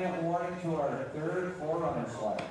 bit of warning to our third forerunner slide.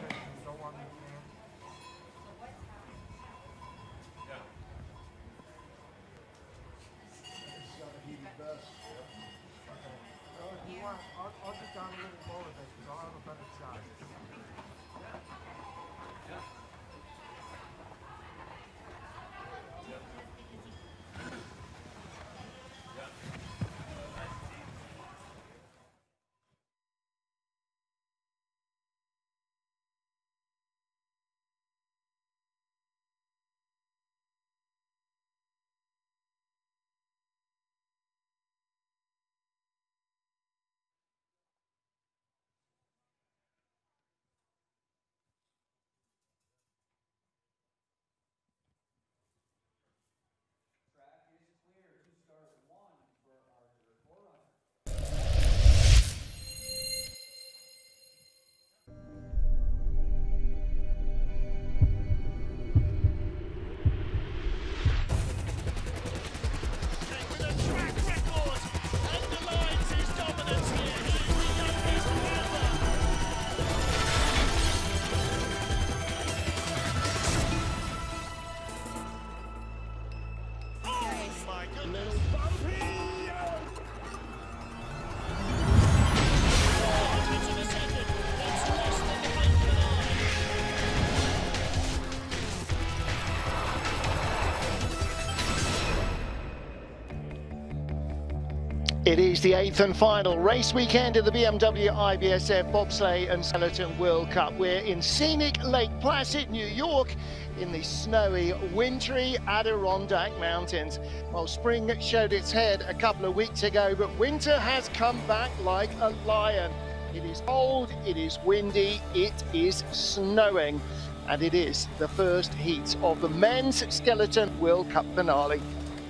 It is the 8th and final race weekend of the BMW IBSF Bobsleigh and Skeleton World Cup. We're in scenic Lake Placid, New York, in the snowy, wintry Adirondack Mountains. Well, spring showed its head a couple of weeks ago, but winter has come back like a lion. It is cold, it is windy, it is snowing, and it is the first heats of the Men's Skeleton World Cup finale.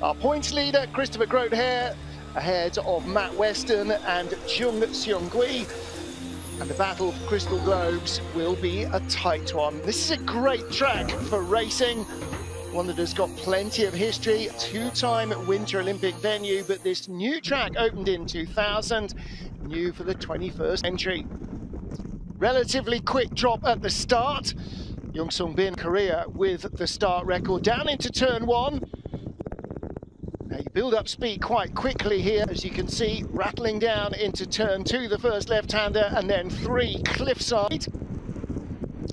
Our points leader, Christopher Grotheer, ahead of Matt Weston and Jung Seung-gi, and the battle for Crystal Globes will be a tight one. This is a great track for racing, one that has got plenty of history, two-time Winter Olympic venue, but this new track opened in 2000, new for the 21st century. Relatively quick drop at the start, Jung Seung-gi in Korea with the start record, down into turn one. You build up speed quite quickly here, as you can see, rattling down into turn two, the first left-hander, and then three cliffside.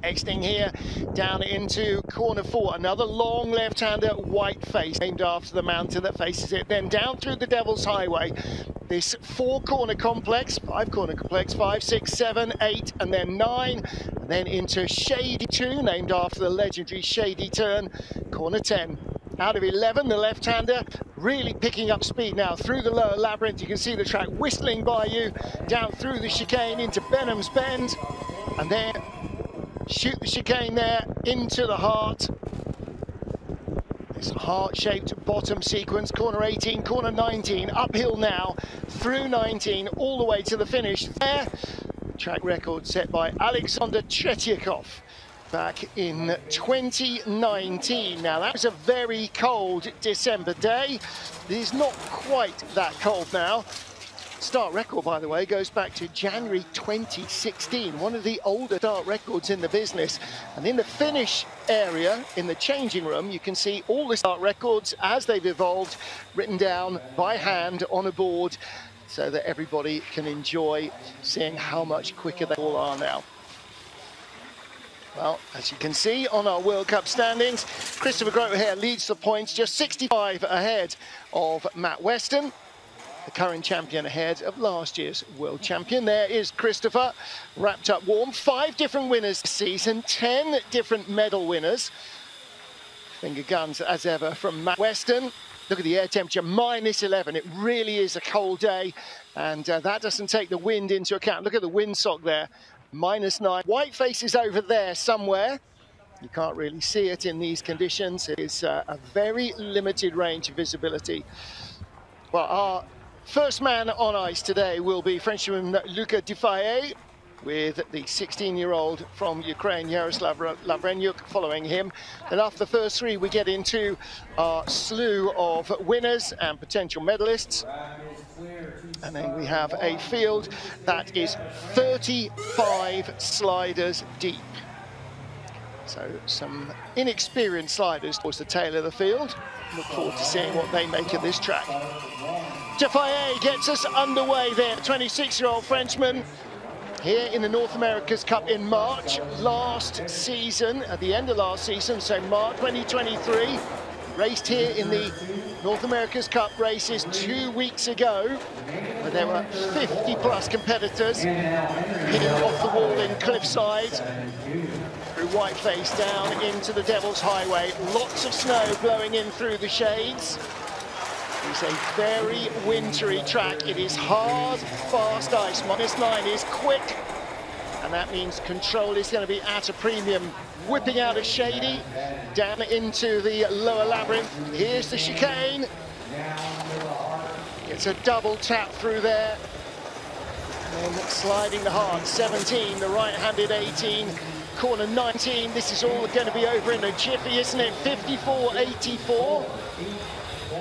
Exiting here, down into corner four, another long left-hander, Whiteface, named after the mountain that faces it. Then down through the Devil's Highway, this four-corner complex, five-corner complex, 5, 6, 7, 8, and then 9, and then into Shady 2, named after the legendary Shady Turn, corner 10. Out of 11, the left-hander really picking up speed now through the lower labyrinth. You can see the track whistling by you, down through the chicane into Benham's Bend, and then shoot the chicane there into the heart. It's a heart-shaped bottom sequence, corner 18, corner 19, uphill now, through 19, all the way to the finish there. Track record set by Alexander Tretyakov back in 2019. Now that was a very cold December day. It is not quite that cold now. Start record, by the way, goes back to January 2016, one of the older start records in the business. And in the finish area, in the changing room, you can see all the start records as they've evolved, written down by hand on a board, so that everybody can enjoy seeing how much quicker they all are now. Well, as you can see on our World Cup standings, Christopher Grotheer leads the points, just 65 ahead of Matt Weston, the current champion, ahead of last year's world champion. There is Christopher, wrapped up warm. 5 different winners this season, 10 different medal winners. Finger guns as ever from Matt Weston. Look at the air temperature, -11. It really is a cold day, and that doesn't take the wind into account. Look at the windsock there. -9. Whiteface is over there somewhere. You can't really see it in these conditions. It is a very limited range of visibility. Well, our first man on ice today will be Frenchman Luca Dufaye, with the 16-year-old from Ukraine, Yaroslav Lavrenyuk, following him. Then after the first three, we get into our slew of winners and potential medalists. And then we have a field that is 35 sliders deep. So some inexperienced sliders towards the tail of the field. Look forward to seeing what they make of this track. Dufaye gets us underway there, 26-year-old Frenchman. Here in the North America's Cup in March, last season, at the end of last season, so March 2023, raced here in the North America's Cup races 2 weeks ago, where there were 50 plus competitors hitting off the wall in Cliffside, through Whiteface down into the Devil's Highway. Lots of snow blowing in through the shades. It's a very wintry track. It is hard, fast ice. This line is quick, and that means control is going to be at a premium. Whipping out of Shady, down into the lower labyrinth. Here's the chicane. It's a double tap through there. And then sliding the hard, 17, the right-handed 18, corner 19. This is all going to be over in a jiffy, isn't it? 54.84.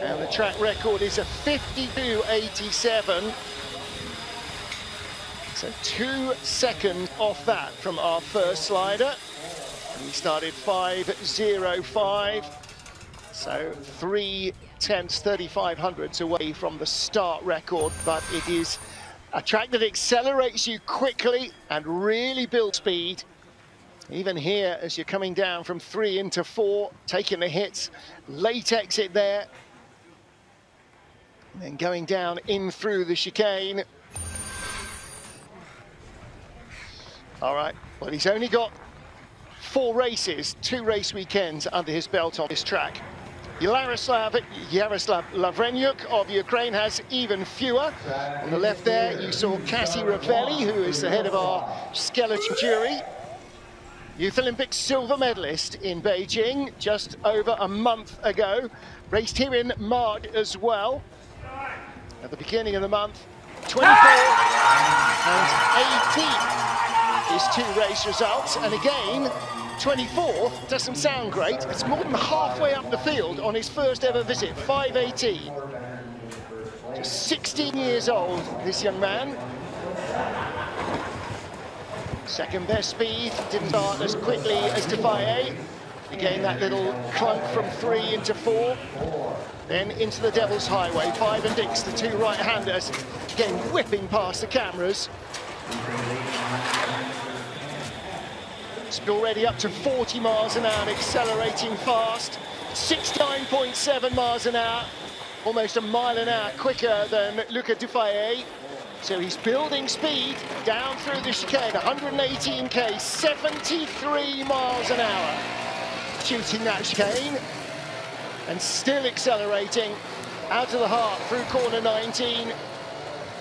Now the track record is a 52.87, so 2 seconds off that from our first slider. And we started 5.05, so 3 tenths, 3,500 away from the start record, but it is a track that accelerates you quickly and really builds speed. Even here, as you're coming down from 3 into 4, taking the hits, late exit there. And then going down in through the chicane. All right, well, he's only got 4 races, 2 race weekends under his belt on this track. Yaroslav Lavrenyuk of Ukraine has even fewer. On the left there, you saw Cassie Ravelli, who is the head of our skeleton jury. Youth Olympic silver medalist in Beijing just over a month ago. Raced here in March as well. At the beginning of the month, 24 and 18 is 2 race results. And again, 24th doesn't sound great. It's more than halfway up the field on his first ever visit, 5.18. Just 16 years old, this young man. Second best speed, didn't start as quickly as Dufaye. Again, that little clunk from 3 into 4. Then into the Devil's Highway, 5 and Dix, the 2 right-handers. Again, whipping past the cameras. It's already up to 40 miles an hour, accelerating fast. 69.7 miles an hour, almost a mile an hour quicker than Luca Dufaye. So he's building speed down through the chicane, 118k, 73 miles an hour. Shooting that chicane and still accelerating out of the heart through corner 19,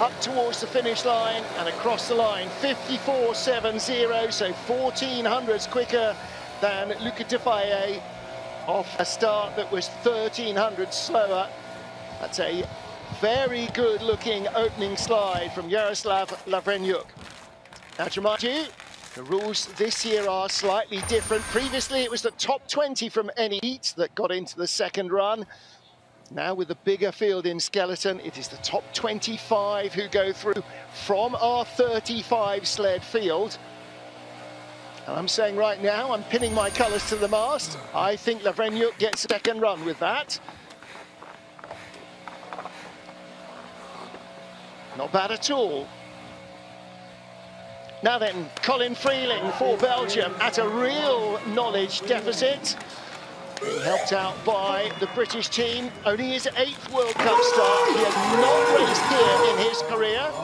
up towards the finish line and across the line, 54.70, so 1400s quicker than Luca Dufaye off a start that was 1300 slower. That's a very good looking opening slide from Yaroslav Lavrenyuk. Now to remind you, the rules this year are slightly different. Previously it was the top 20 from any heat that got into the second run. Now with the bigger field in Skeleton, it is the top 25 who go through from our 35 sled field. And I'm saying right now, I'm pinning my colours to the mast. I think Lavrenyuk gets a second run with that. Not bad at all. Now then, Colin Freeling for Belgium at a real knowledge deficit. Being helped out by the British team. Only his 8th World Cup start. He has not raced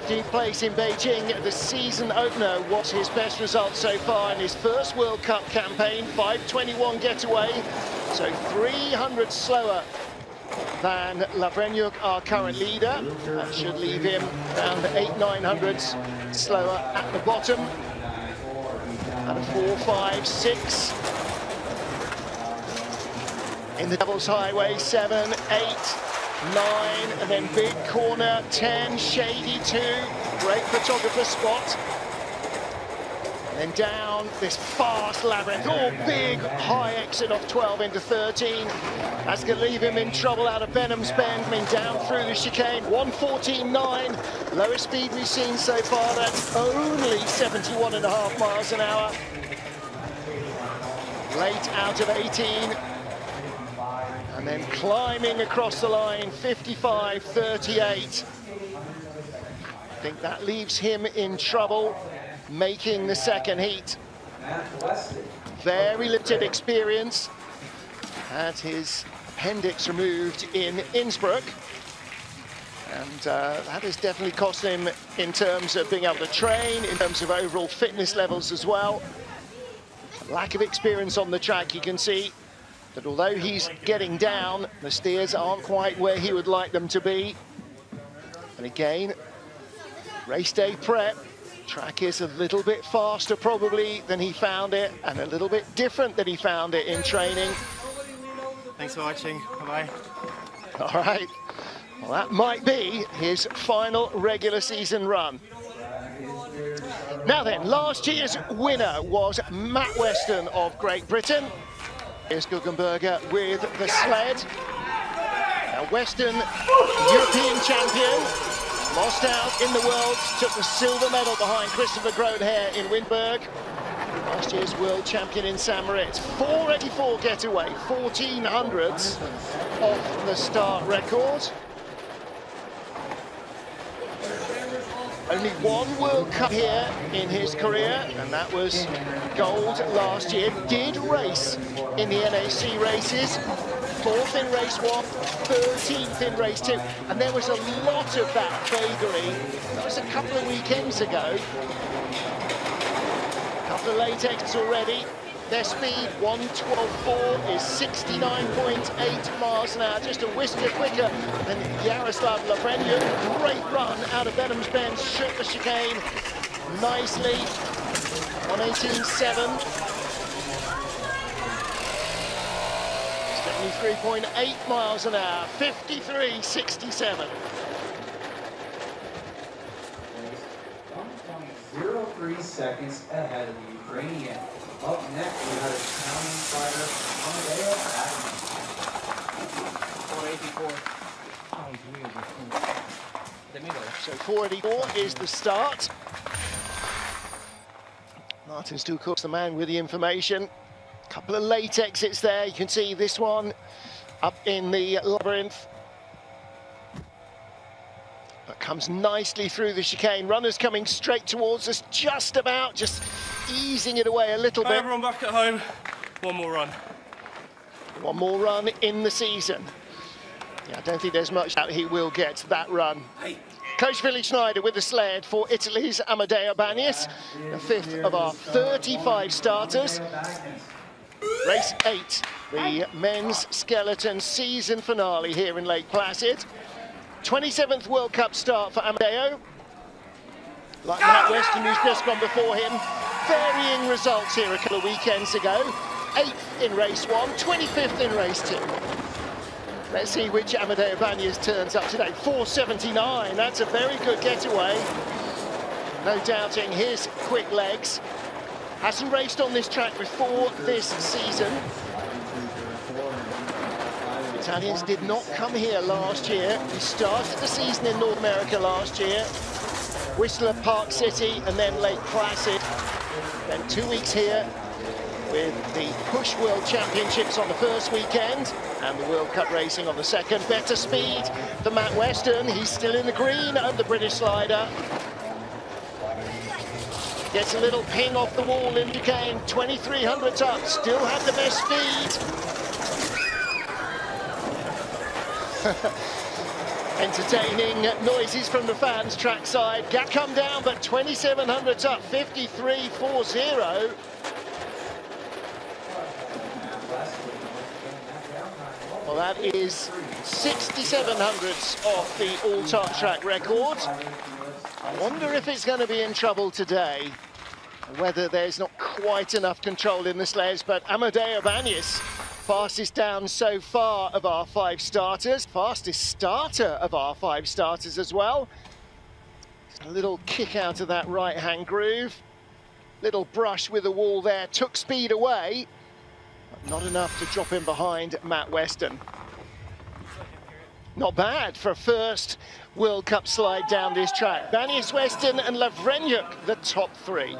here in his career. 15th place in Beijing. The season opener was his best result so far in his first World Cup campaign. 5.21 getaway, so 300 slower than Lavrenyuk, our current leader. That should leave him around the 800-900s slower at the bottom. And a 4.56 in the Devil's Highway, 7, 8, 9, and then big corner 10, Shady 2, great photographer spot. Then down this fast Lavrenyuk. Oh, big high exit off 12 into 13. That's going to leave him in trouble out of Benham's Bend. I mean, down through the chicane. 1:14.9. Lowest speed we've seen so far. That's only 71.5 miles an hour. Late out of 18. And then climbing across the line, 55.38. I think that leaves him in trouble making the second heat. Very limited experience. Had his appendix removed in Innsbruck. And that has definitely cost him in terms of being able to train, in terms of overall fitness levels as well. Lack of experience on the track, you can see that although he's getting down, the steers aren't quite where he would like them to be. And again, race day prep. Track is a little bit faster probably than he found it, and a little bit different than he found it in training. Thanks for watching. Bye-bye. All right. Well, that might be his final regular season run. Now then, last year's winner was Matt Weston of Great Britain. Here's Guggenberger with the sled. Now, Weston, European champion. Lost out in the Worlds, took the silver medal behind Christopher Grotheer in Windberg. Last year's world champion in St. Moritz. 484 getaway, 1400s off the start record. Only one World Cup here in his career, and that was gold last year. Did race in the NAC races. 4th in race 1, 13th in race 2, and there was a lot of that vagary. That was a couple of weekends ago. A couple of late exits already. Their speed, 1:12.4, is 69.8 miles an hour, just a whisker quicker than Yaroslav Lavrenyuk. Great run out of Benham's Bend, shook the chicane nicely. 1:18.7. 3.8 miles an hour, 53.67. .03 seconds ahead of the Ukrainian. Up next, we have Italian fighter Amedeo Bagnis. 484. The middle. So 484 is the start. Martins Dukurs, the man with the information. Couple of late exits there. You can see this one up in the labyrinth, but comes nicely through the chicane. Runners coming straight towards us, just easing it away a little bit. Everyone back at home, one more run in the season. Yeah, I don't think there's much doubt he will get that run. Coach Willy Schneider with the sled for Italy's Amedeo Bagnis, the fifth of our 35 starters. Race 8, the men's skeleton season finale here in Lake Placid. 27th World Cup start for Amedeo. Like Matt Weston, who's just gone before him. Varying results here a couple of weekends ago. 8th in race 1, 25th in race 2. Let's see which Amedeo Bagnis turns up today. 4:79, that's a very good getaway. No doubting his quick legs. Hasn't raced on this track before this season. The Italians did not come here last year. He started the season in North America last year. Whistler, Park City, and then Lake Placid. Then 2 weeks here with the Push World Championships on the first weekend and the World Cup racing on the second. Better speed than Matt Weston. He's still in the green of the British slider. Gets a little ping off the wall in the game, 2,300 up, still had the best speed. Entertaining noises from the fans trackside. Gap come down, but 2,700 up, 53.40. Well, that is 6,700 off the all-time track record. I wonder if it's going to be in trouble today, whether there's not quite enough control in the sleds, but Amedeo Bagnis, fastest down so far of our 5 starters, fastest starter of our 5 starters as well. Just a little kick out of that right-hand groove. Little brush with the wall there, took speed away, but not enough to drop him behind Matt Weston. Not bad for a first World Cup slide down this track. Bagnis, Weston and Lavrenyuk, the top three.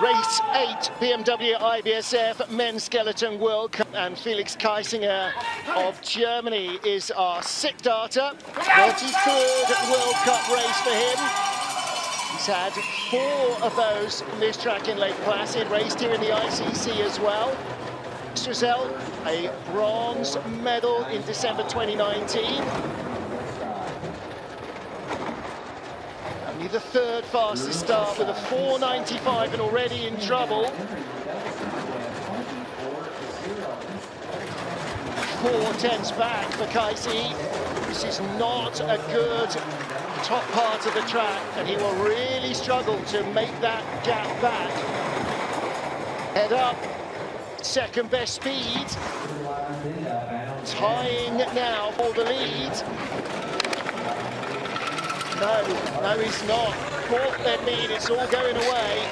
Race 8, BMW IBSF Men's Skeleton World Cup, and Felix Keisinger of Germany is our sixth starter. 33rd World Cup race for him. He's had 4 of those on this track in Lake Placid, raced here in the ICC as well. Extracel, a bronze medal in December 2019. The third fastest start with a 4.95 and already in trouble. 4 tenths back for Keisi. This is not a good top part of the track, and he will really struggle to make that gap back. Head up, second best speed. Tying now for the lead. No, he's not. Fourth their lead, it's all going away.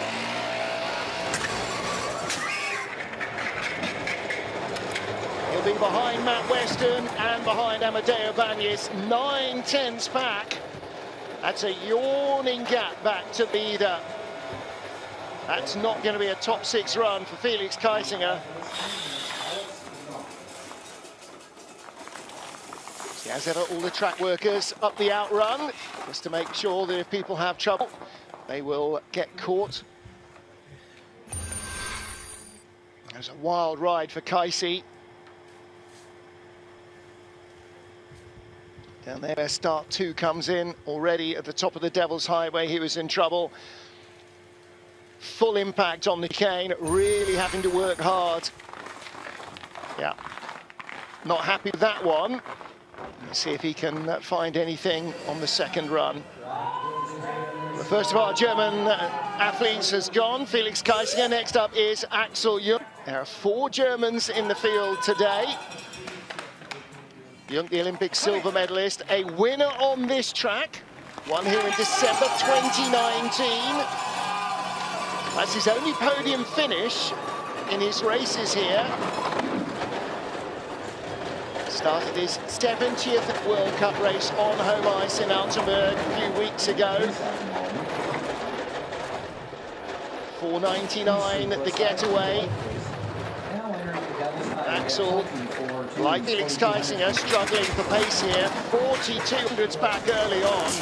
He'll be behind Matt Weston and behind Amedeo Bagnis. 9 tenths back. That's a yawning gap back to the leader. That's not going to be a top 6 run for Felix Keisinger. As ever, all the track workers up the outrun, just to make sure that if people have trouble, they will get caught. It was a wild ride for Keisi. Down there, where start 2 comes in, already at the top of the Devil's Highway, he was in trouble. Full impact on the cane, really having to work hard. Yeah, not happy with that one. Let's see if he can find anything on the second run. The first of our German athletes has gone. Felix Keisinger. Next up is Axel Jungk. There are 4 Germans in the field today. Jungk, the Olympic silver medalist, a winner on this track. Won here in December 2019. That's his only podium finish in his races here. Started his 70th World Cup race on home ice in Altenburg a few weeks ago. 4.99 the getaway. Axel, like Felix Keisinger, struggling for pace here. 4200s back early on.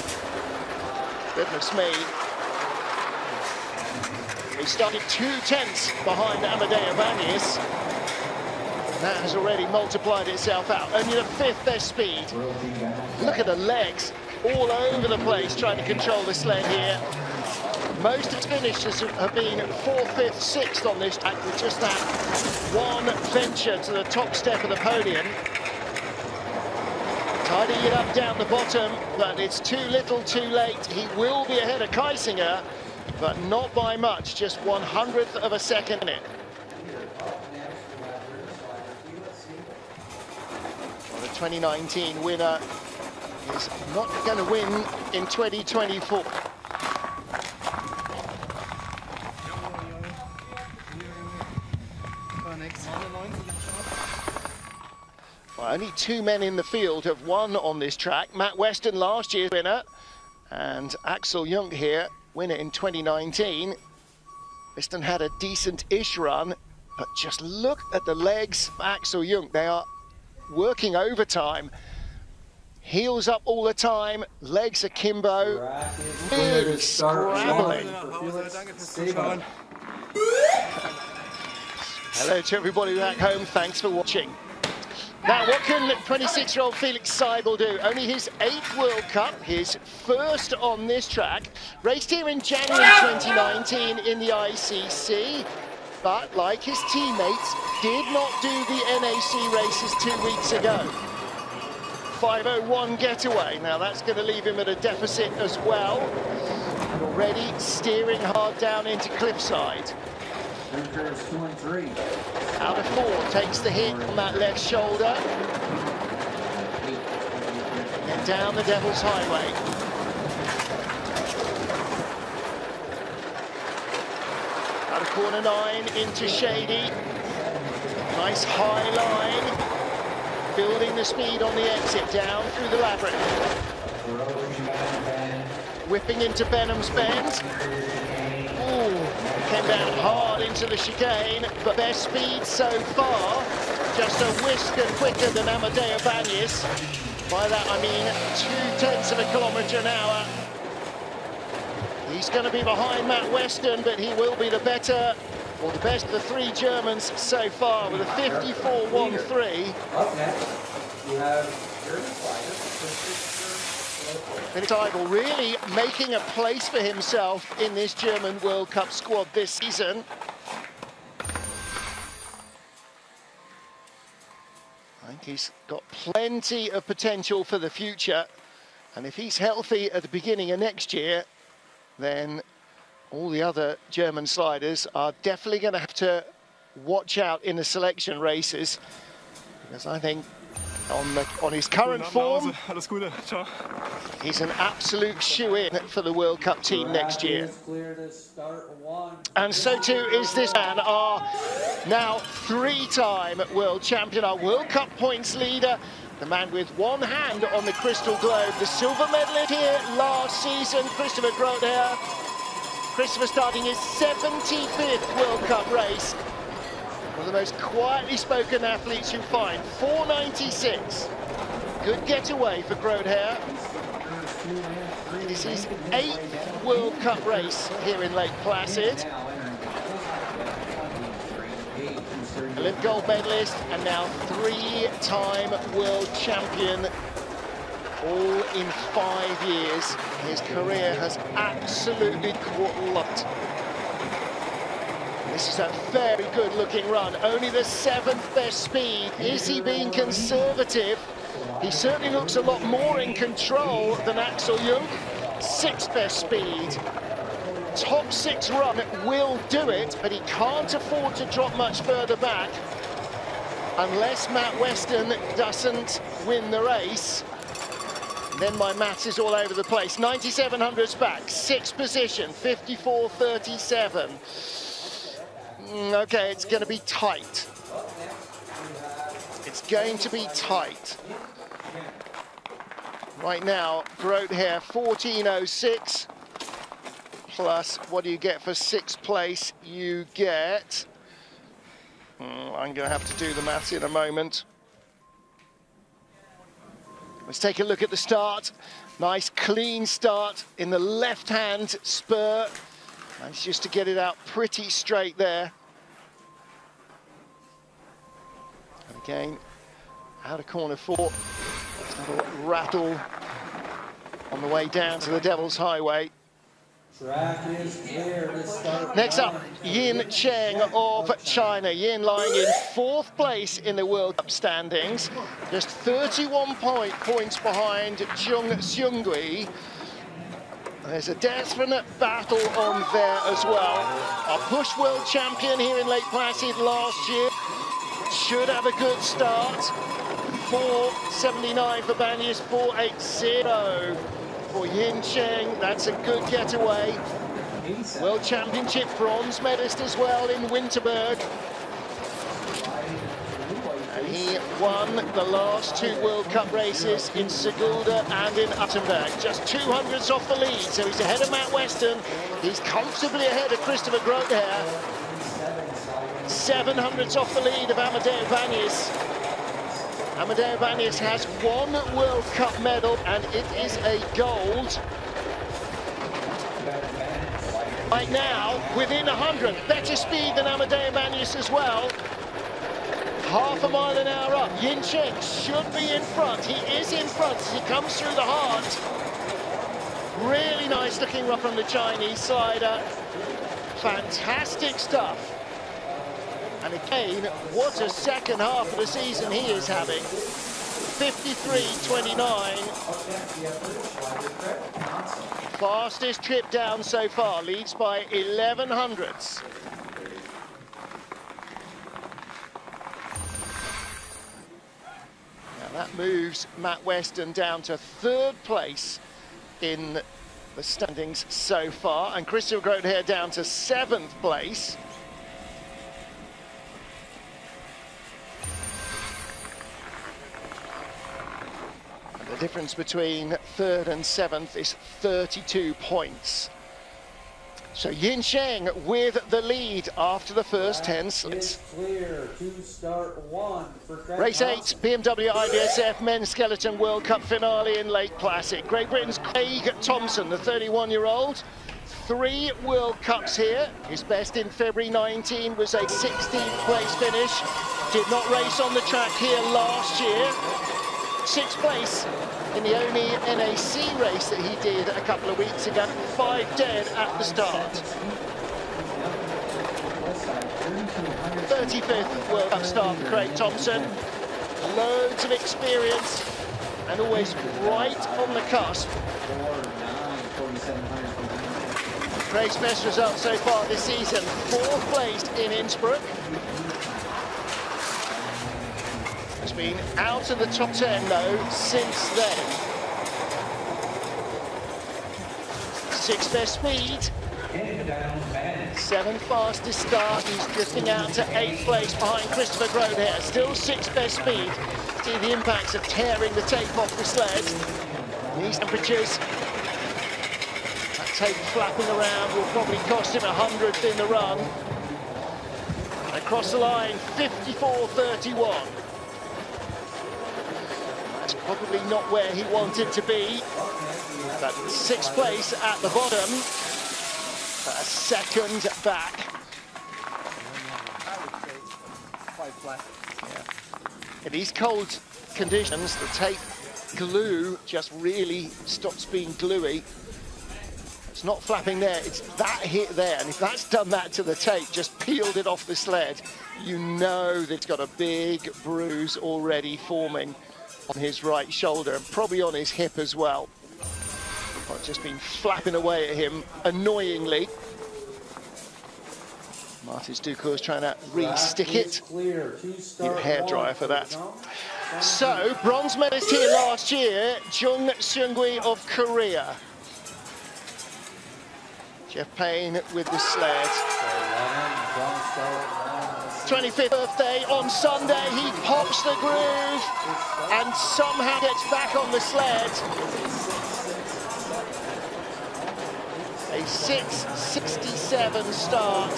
Goodness me. He started 2 tenths behind Amedeo Bagnis. That has already multiplied itself out. Only the 5th best speed. Look at the legs all over the place trying to control the sled here. Most of the finishers have been 4th, 5th, 6th on this track with just that one venture to the top step of the podium. Tidying it up down the bottom, but it's too little too late. He will be ahead of Keisinger, but not by much, just 1/100th of a second in it. The 2019 winner is not going to win in 2024. Well, only 2 men in the field have won on this track. Matt Weston, last year's winner, and Axel Jungk here, winner in 2019. Weston had a decent-ish run, but just look at the legs of Axel Jungk. They are working overtime, heels up all the time, legs akimbo, really scrabbling. Hello to everybody back home, thanks for watching. Now, what can 26-year-old Felix Seibel do? Only his 8th World Cup, his first on this track. Raced here in January 2019 in the ICC. But, like his teammates, did not do the NAC races 2 weeks ago. 5.01 getaway. Now, that's going to leave him at a deficit as well. And already steering hard down into cliffside. Out of 4, takes the hit on that left shoulder. Then down the Devil's Highway. Out of corner 9 into Shady. Nice high line, building the speed on the exit down through the labyrinth. Whipping into Benham's Bend. Ooh, came down hard into the chicane, but their speed so far, just a whisker quicker than Amedeo Bagnis. By that I mean 0.2 km/h. He's going to be behind Matt Weston, but he will be the better, or the best of the three Germans so far, with a 54.13. Up next, you have Jürgen Fleischer. And Teigl really making a place for himself in this German World Cup squad this season. I think he's got plenty of potential for the future. And if he's healthy at the beginning of next year, then all the other German sliders are definitely going to have to watch out in the selection races. Because I think on his current form, he's an absolute shoe-in for the World Cup team next year. And so too is this man, our now three-time world champion, our World Cup points leader, the man with one hand on the crystal globe, the silver medalist here last season, Christopher Grotheer. Christopher starting his 75th World Cup race. One of the most quietly spoken athletes you find, 4.96. Good getaway for Grotheer. It is his 8th World Cup race here in Lake Placid. Olympic gold medalist and now three-time world champion, all in 5 years. His career has absolutely caught a lot. This is a very good-looking run, only the 7th best speed. Is he being conservative? He certainly looks a lot more in control than Axel Jungk. 6th best speed. Top 6 run will do it, but he can't afford to drop much further back unless Matt Weston doesn't win the race. Then my maths is all over the place. 9700s back, 6th position, 54.37. Okay, it's going to be tight. It's going to be tight. Right now, Grotheer 14.06. Plus, what do you get for 6th place? You get... I'm going to have to do the maths in a moment. Let's take a look at the start. Nice, clean start in the left-hand spur. Managed just to get it out pretty straight there. Again, out of corner 4, another rattle on the way down to the Devil's Highway. Track is clear to start. Next up, Yin Cheng of China. Yin lying in 4th place in the World Cup standings, just 31 points behind Jung Seung-gi. There's a definite battle on there as well. Our push world champion here in Lake Placid last year. Should have a good start. 4.79 for Bagnis, 4.80 for Yin Cheng. That's a good getaway. World Championship bronze medalist as well in Winterberg. And he won the last 2 World Cup races in Sigulda and in Uttenberg. Just 200s off the lead, so he's ahead of Matt Weston. He's comfortably ahead of Christopher Grotheer. 700s off the lead of Amedeo Bagnis. Amedeo Bagnis has 1 World Cup medal, and it is a gold. Right now, within 100, better speed than Amedeo Bagnis as well. ½ mph up. Yin Cheng should be in front. He is in front as he comes through the heart. Really nice looking run from the Chinese slider. Fantastic stuff. And again, what a second half of the season he is having. 53.29. Fastest trip down so far, leads by 1100s. Now That moves Matt Weston down to third place in the standings so far, and Christopher Grotheer down to seventh place. And the difference between third and seventh is 32 points. So Yin Cheng with the lead after the first 10 slits. Race 8, BMW IBSF Men's Skeleton World Cup Finale in Lake Placid. Great Britain's Craig Thompson, the 31-year-old. 3 World Cups here. His best in February 19 was a 16th place finish. Did not race on the track here last year. 6th place in the only NAC race that he did a couple of weeks ago. 5 dead at the start. 35th World Cup start for Craig Thompson. Loads of experience and always right on the cusp. Craig's best result so far this season, 4th place in Innsbruck. Has been out of the top 10 though since then. 6th best speed, 7th fastest start. He's drifting out to 8th place behind Christopher Grotheer. Still 6th best speed. See the impacts of tearing the tape off the sled. These temperatures, that tape flapping around will probably cost him 100th in the run. Across the line, 54.31. Probably not where he wanted to be. But 6th place at the bottom. But a second back. In these cold conditions, the tape glue just really stops being gluey. It's not flapping there, it's that hit there. And if that's done that to the tape, just peeled it off the sled, you know that it's got a big bruise already forming on his right shoulder and probably on his hip as well. Well, just been flapping away at him annoyingly. Martins Dukurs trying to re-stick it. Need a hairdryer for that. So, bronze medalist here last year, Jung Seung-gi of Korea. Jeff Payne with the sled. 25th birthday on Sunday, he pops the groove and somehow gets back on the sled. A 6.67 start,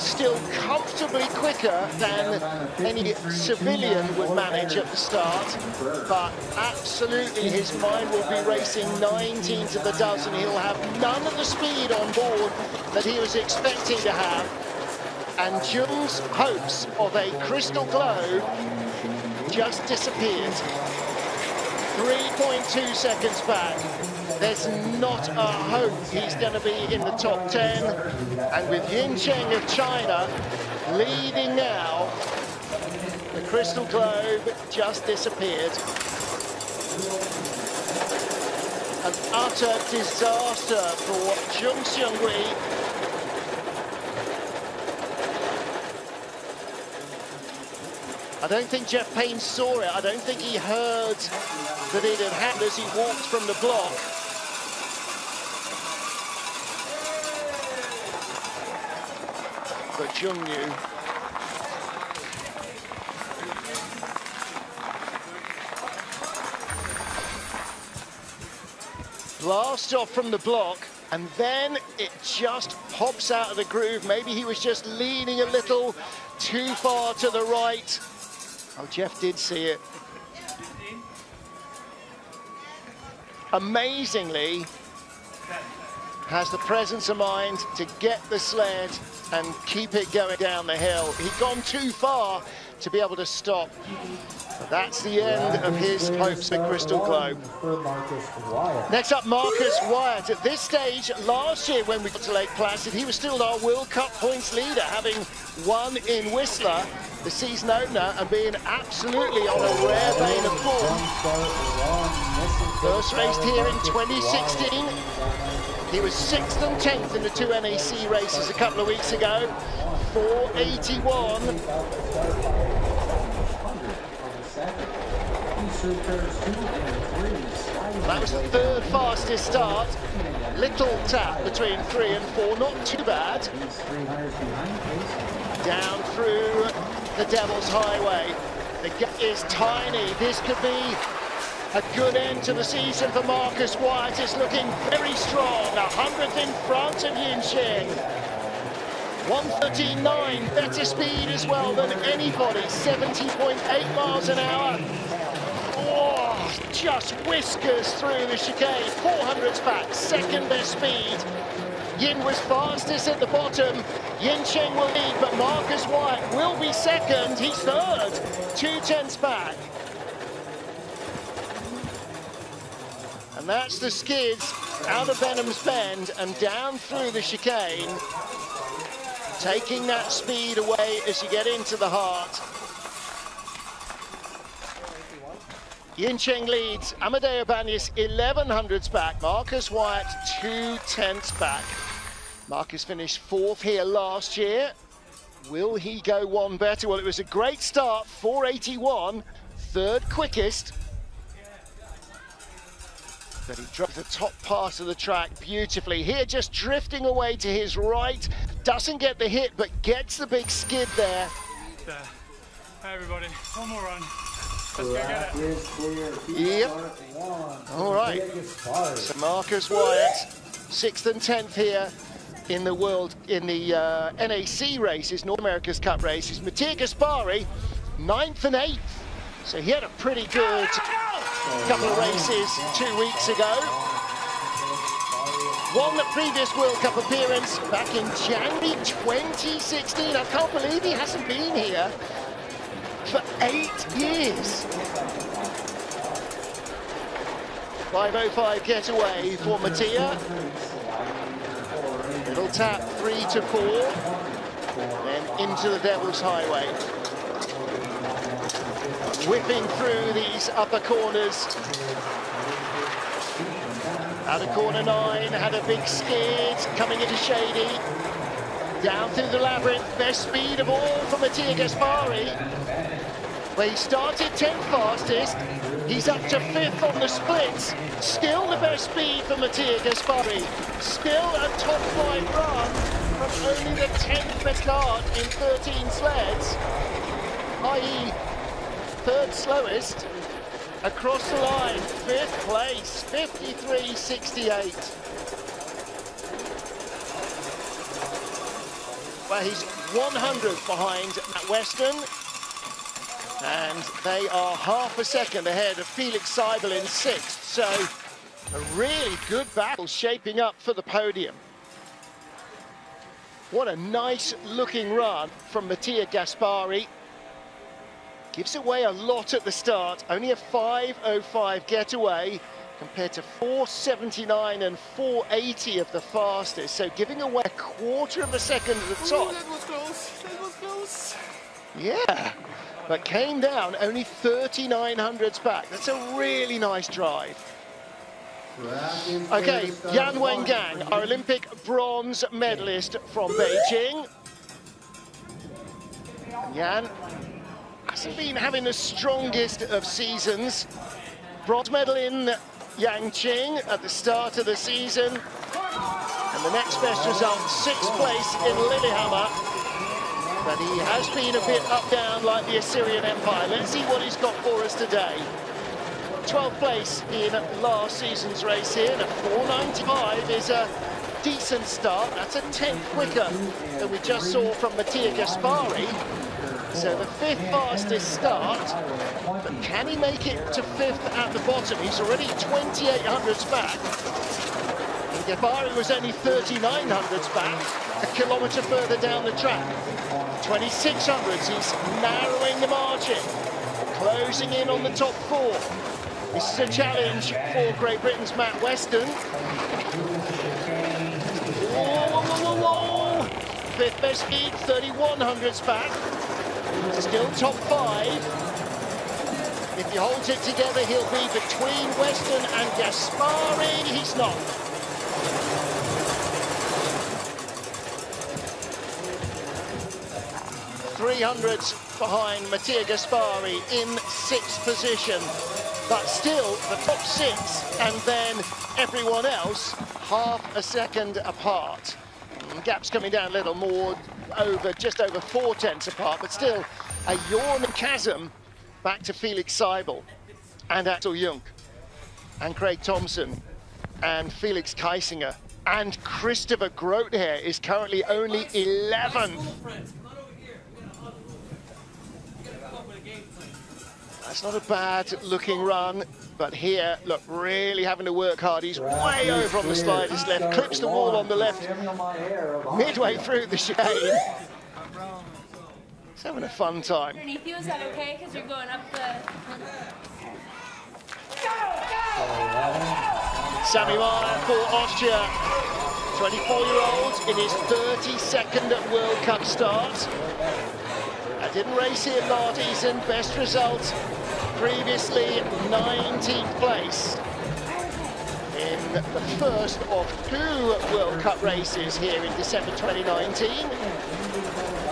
still comfortably quicker than any civilian would manage at the start, but absolutely his mind will be racing 19 to the dozen. He'll have none of the speed on board that he was expecting to have. And Jung's hopes of a crystal globe just disappeared. 3.2 seconds back. There's not a hope he's going to be in the top 10. And with Yin Cheng of China leading now, the crystal globe just disappeared. An utter disaster for Jung Seung-gi. I don't think Jeff Payne saw it. I don't think he heard that it had happened as he walked from the block. But Jung knew. Blast off from the block, and then it just pops out of the groove. Maybe he was just leaning a little too far to the right. Oh, Jeff did see it. Amazingly, has the presence of mind to get the sled and keep it going down the hill. He'd gone too far to be able to stop. But that's the end of his hopes for Crystal Globe. Next up, Marcus Wyatt. At this stage, last year when we got to Lake Placid, he was still our World Cup points leader, having won in Whistler, the season opener, and being absolutely on a rare vein of form. First raced here in 2016. He was 6th and 10th in the 2 NAC races a couple of weeks ago. 4.81. That was the third fastest start. Little tap between 3 and 4, not too bad. Down through the Devil's Highway. The gap is tiny. This could be a good end to the season for Marcus Wyatt. It's looking very strong. 100th in front of Yin Cheng. 139, better speed as well than anybody. 70.8 miles an hour. Oh, just whiskers through the chicane. 400s back, second best speed. Yin was fastest at the bottom. Yin Cheng will lead, but Marcus Wyatt will be second. He's third, 2/10 back. And that's the skids out of Benham's Bend and down through the chicane, taking that speed away as you get into the heart. Yin Cheng leads, Amedeo Bagnis 1100s back, Marcus Wyatt 2/10 back. Marcus finished fourth here last year. Will he go one better? Well, it was a great start, 481, third quickest. But he drove the top part of the track beautifully. Here, just drifting away to his right. Doesn't get the hit, but gets the big skid there. Hi, everybody. One more run. Let's go get it. Yep. All right. So Marcus Wyatt, 6th and 10th here in the world, in the NAC races, North America's Cup races. Mattia Gasparin, 9th and 8th. So he had a pretty good couple of races 2 weeks ago. Won the previous World Cup appearance back in January 2016. I can't believe he hasn't been here for 8 years. 5:05 getaway for Mattia. Little tap 3 to 4. Then into the Devil's Highway. Whipping through these upper corners. Out of corner 9, had a big skid, coming into Shady. Down through the labyrinth, best speed of all for Mattia Gasparin. Where he started 10th fastest, he's up to 5th on the splits. Still the best speed for Mattia Gasparin. Still a top 5 run from only the 10th best start in 13 sleds, i.e. third slowest, across the line, 5th place, 53.68. Well, he's 100 behind Matt Weston, and they are half a second ahead of Felix Seibel in 6th, so a really good battle shaping up for the podium. What a nice-looking run from Mattia Gasparin. Gives away a lot at the start, only a 5:05 getaway compared to 4:79 and 4:80 of the fastest. So giving away a quarter of a second at the top. Ooh, that was close, that was close. Yeah, but came down only 3,900s back. That's a really nice drive. Okay, Yan Wengang, our Olympic bronze medalist from Beijing. Yan hasn't been having the strongest of seasons. Bronze medal in Yangqing at the start of the season. And the next best result, 6th place in Lillehammer. But he has been a bit up down like the Assyrian Empire. Let's see what he's got for us today. 12th place in last season's race here. And a 4.95 is a decent start. That's a 10th quicker than we just saw from Mattia Gasparin. So the 5th fastest start, but can he make it to 5th at the bottom? He's already 2,800s back. Gasparin was only 3,900s back, a kilometre further down the track. 2,600s, he's narrowing the margin, closing in on the top 4. This is a challenge for Great Britain's Matt Weston. Whoa, whoa, whoa, whoa, whoa. 5th best speed, 3,100s back. Still top 5. If he holds it together, he'll be between Weston and Gasparin. He's not. .300s behind Mattia Gasparin in 6th position. but still the top six and then everyone else half a second apart. Gap's coming down a little more, just over 4 tenths apart, but still a yawn chasm back to Felix Seibel and Axel Jungk and Craig Thompson and Felix Keisinger. And Christopher Grotheer is currently only 11th. That's not a bad looking run, but here, look, really having to work hard. He's way over on the slide, his left, clips the wall on the left, midway through the shade. He's having a fun time. Underneath you, is that okay? Because you're going up the... Sammy Mahler for Austria, 24-year-old in his 32nd at World Cup start. I didn't race here last season, best result previously 19th place in the first of 2 World Cup races here in December 2019.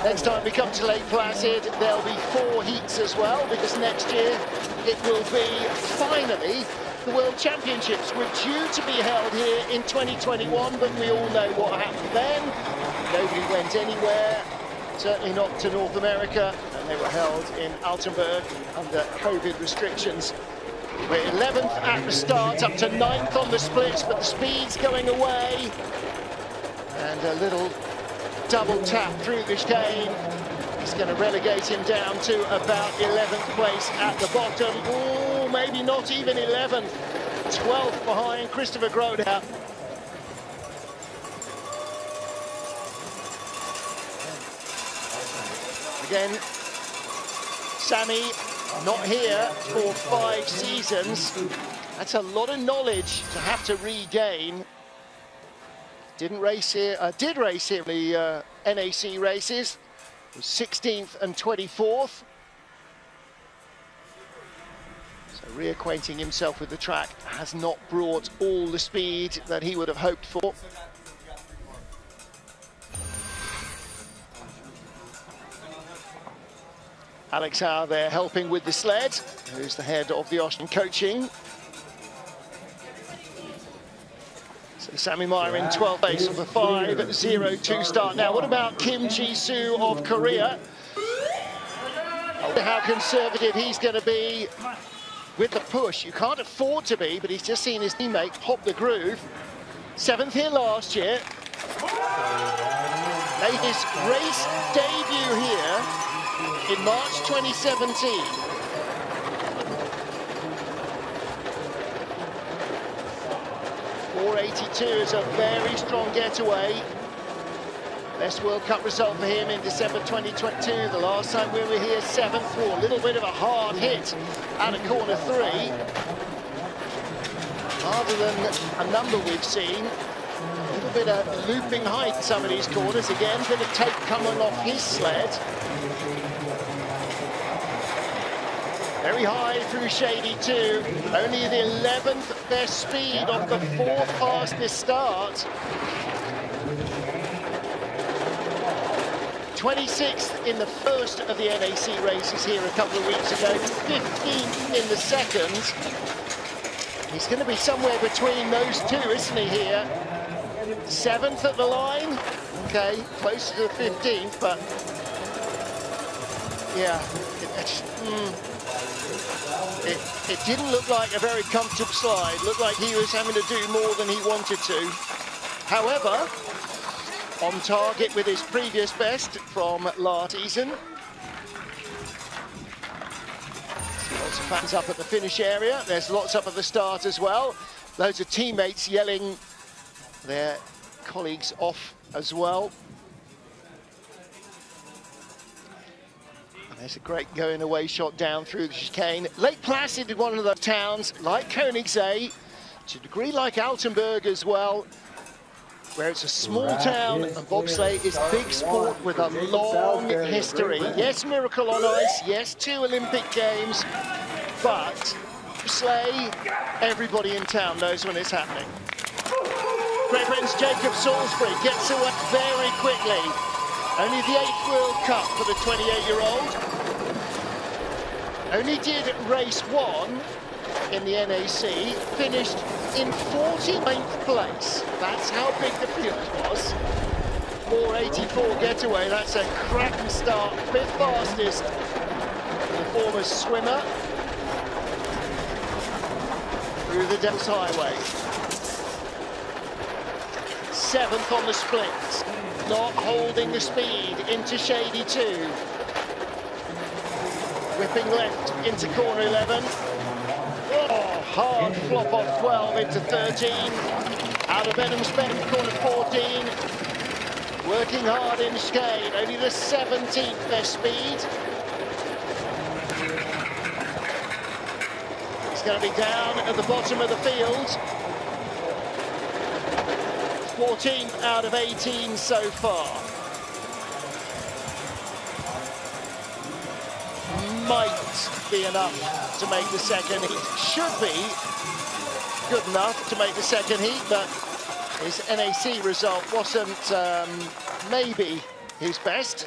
Next time we come to Lake Placid, there'll be 4 heats as well, because next year it will be finally the World Championships, were due to be held here in 2021, but we all know what happened then. Nobody went anywhere, certainly not to North America, and they were held in Altenburg under COVID restrictions. We're 11th at the start, up to 9th on the splits, but the speed's going away. And a little double tap through this game. It's going to relegate him down to about 11th place at the bottom. Ooh, maybe not even 11th. 12th behind Christopher Grotheer. Again, Sammy not here for 5 seasons. That's a lot of knowledge to have to regain. Didn't race here. Did race here in the NAC races. 16th and 24th. So reacquainting himself with the track has not brought all the speed that he would have hoped for. Alex Howe there helping with the sled, who's the head of the Austrian coaching. So Sammy Mahler in 12th place for 5.02 start now. What about Kim Ji-soo of Korea? I wonder how conservative he's going to be with the push. You can't afford to be, but he's just seen his teammate pop the groove. 7th here last year. Made his race debut here in March 2017. .482 is a very strong getaway. Best World Cup result for him in December 2022. The last time we were here, 7th, for a little bit of a hard hit out of corner 3. Harder than a number we've seen. A little bit of looping height in some of these corners. Again, bit of tape coming off his sled. Very high through Shady 2, only the 11th best speed of the 4th fastest start. 26th in the first of the NAC races here a couple of weeks ago, 15th in the second. He's going to be somewhere between those two, isn't he, here? 7th at the line, okay, closer to the 15th, but yeah, it didn't look like a very comfortable slide. Looked like he was having to do more than he wanted to. However, on target with his previous best from last season. Lots of fans up at the finish area. There's lots up at the start as well. Loads of teammates yelling their colleagues off as well. There's a great going away shot down through the chicane. Lake Placid is one of the towns, like Koenigsee, to a degree like Altenburg as well, where it's a small town and bobsleigh is big sport with a long history. Yes, Miracle on Ice, yes, 2 Olympic Games, but bobsleigh, everybody in town knows when it's happening. Great Britain's Jacob Salisbury gets away very quickly. Only the 8th World Cup for the 28-year-old. Only did race 1, in the NAC, finished in 49th place. That's how big the field was. 484 getaway, that's a cracking start, fifth fastest, the former swimmer, through the Devil's Highway. Seventh on the splits, not holding the speed into Shady 2. Whipping left into corner 11. Oh, hard flop off 12 into 13. Out of Benham's Bend, corner 14. Working hard in Skade, only the 17th best speed. He's going to be down at the bottom of the field. 14th out of 18 so far. Might be enough to make the second heat. Should be good enough to make the second heat, but his NAC result wasn't maybe his best.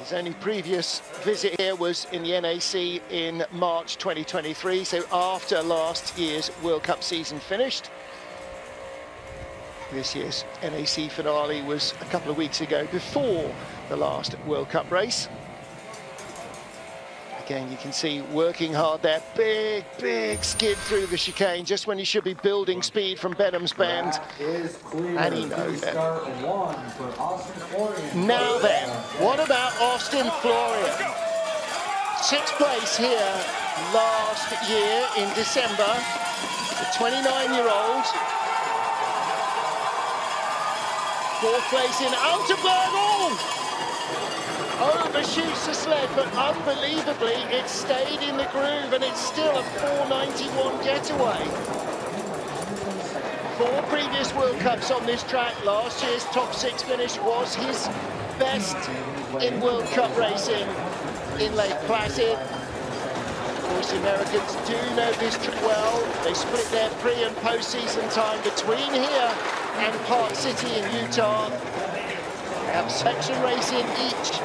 His only previous visit here was in the NAC in March 2023, so after last year's World Cup season finished. This year's NAC finale was a couple of weeks ago, before the last World Cup race. Again, you can see working hard there, big, big skid through the chicane, just when he should be building speed from Benham's Bend. And he knows it. Now then, what about Austin Florian? Sixth place here last year in December, the 29-year-old. Fourth place in Altenberg. Overshoots the sled, but unbelievably it stayed in the groove, and it's still a 491 getaway. Four previous World Cups on this track. Last year's top six finish was his best in World Cup racing in Lake Placid. Of course, the Americans do know this track well. They split their pre- and post-season time between here and Park City in Utah. They have section racing each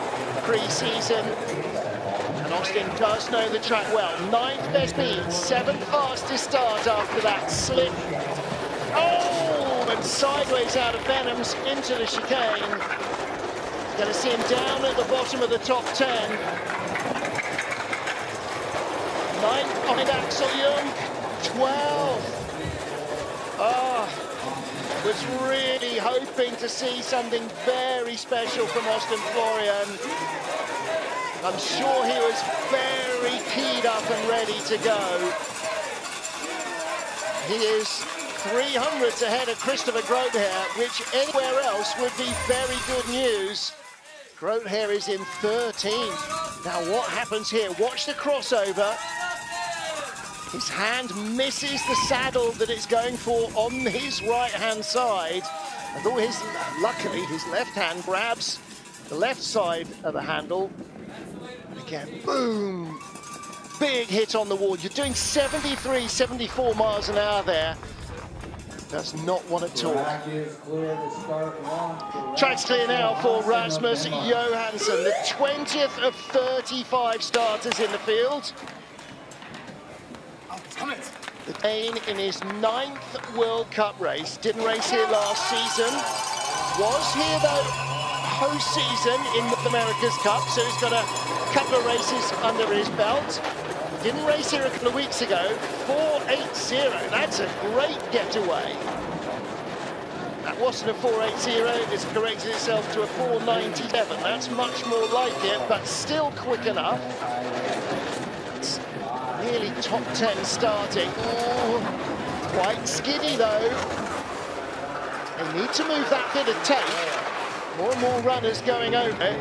pre-season, and Austin does know the track well. Ninth best speed, seventh fastest start after that slip. Oh, and sideways out of Benham's into the chicane. Going to see him down at the bottom of the top 10. Ninth on it, Axel Jungk. 12th. Was really hoping to see something very special from Austin Florian. I'm sure he was very keyed up and ready to go. He is 300 ahead of Christopher Grotheer, which anywhere else would be very good news. Grotheer is in 13th. Now what happens here? Watch the crossover. His hand misses the saddle that it's going for on his right-hand side. And all his, luckily, his left hand grabs the left side of the handle. And again, boom! Big hit on the wall. You're doing 73, 74 miles an hour there. Does not want to talk. Track's clear now for Rasmus Johansson, the 20th of 35 starters in the field. The Dane in his 9th World Cup race, didn't race here last season, was here though host season in the America's Cup, so he's got a couple of races under his belt. Didn't race here a couple of weeks ago, 4.80, that's a great getaway. That wasn't a 4.80, it's corrected itself to a 4.97, that's much more like it, but still quick enough. Nearly top 10 starting. Ooh, quite skinny though. They need to move that bit of tape. More and more runners going over it.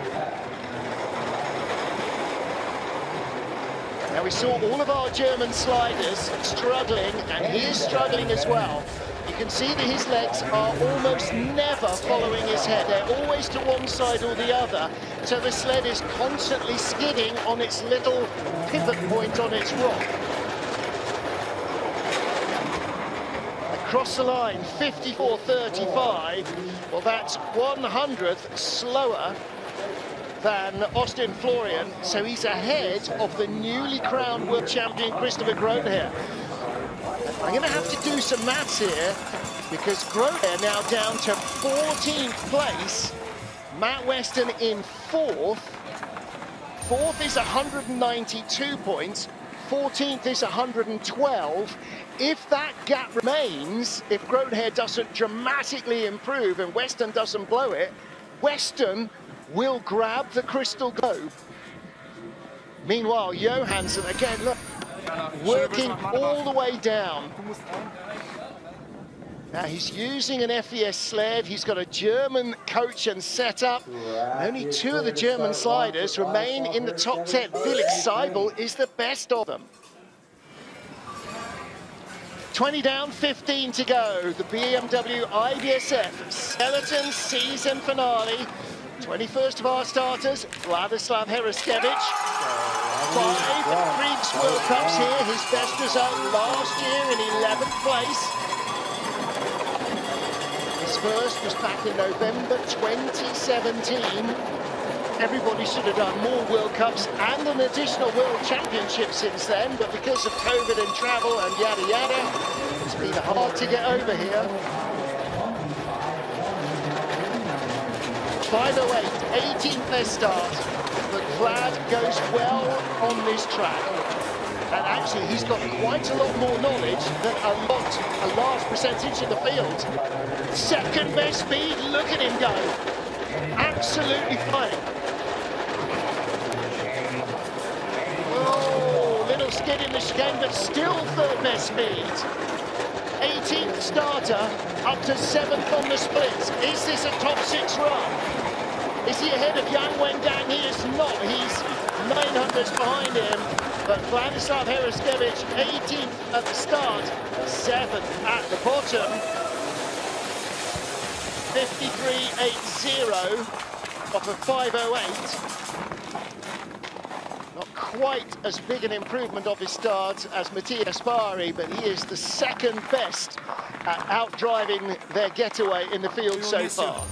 Now we saw all of our German sliders struggling, and he is struggling as well. You can see that his legs are almost never following his head. They're always to one side or the other. So the sled is constantly skidding on its little pivot point on its rock. Across the line, 54.35. Well, that's 100th slower than Austin Florian, so he's ahead of the newly crowned world champion Christopher Grotheer. I'm going to have to do some maths here, because Grotheer now down to 14th place, Matt Weston in fourth. Fourth is 192 points, 14th is 112. If that gap remains, if Grotheer doesn't dramatically improve and Weston doesn't blow it, Weston will grab the crystal globe. Meanwhile, Johansson, again, look, working all the way down. Now, he's using an FES sled. He's got a German coach and setup. Only two of the German sliders remain in the top 10. Felix Seibel is the best of them. 20 down, 15 to go. The BMW IBSF skeleton season finale. 21st of our starters, Vladyslav Heraskevych. Five Greeks World Cups here. His best result last year in 11th place. His first was back in November 2017. Everybody should have done more World Cups and an additional World Championship since then, but because of COVID and travel and yada yada, it's been hard to get over here. 508, 18th best start, but Vlad goes well on this track. And actually, he's got quite a lot more knowledge than a large percentage of the field. Second best speed, look at him go. Absolutely fine. Oh, little skid in the chicane, but still third best speed. 18th starter, up to 7th on the splits. Is this a top 6 run? Is he ahead of Yang Wendang? He is not. He's 900s behind him. But Vladyslav Heraskevych, 18th at the start, 7th at the bottom. 53.80 off of 508. Not quite as big an improvement of his start as Mattia Gasparin, but he is the second best at outdriving their getaway in the field so far.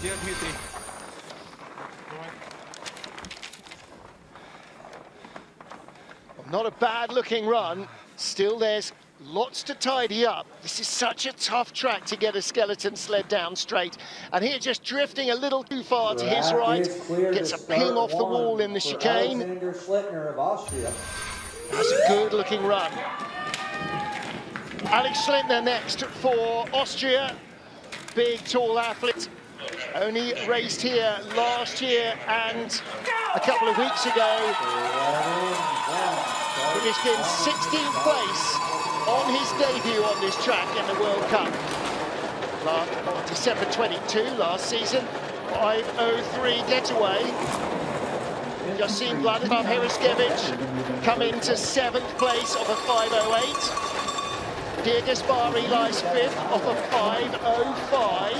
Not a bad-looking run. Still, there's lots to tidy up. This is such a tough track to get a skeleton sled down straight. And here, just drifting a little too far to his right, gets a ping off the wall in the chicane. Alexander Schlintner of Austria. That's a good-looking run. Alex Schlintner next for Austria. Big, tall athlete. Only raced here last year and a couple of weeks ago. Finished in 16th place on his debut on this track in the World Cup. On December 22 last season, 5.03 getaway. Just seen Vladyslav Heraskevych come into 7th place off a 5.08. Mattia Gasparin lies 5th off a 5.05.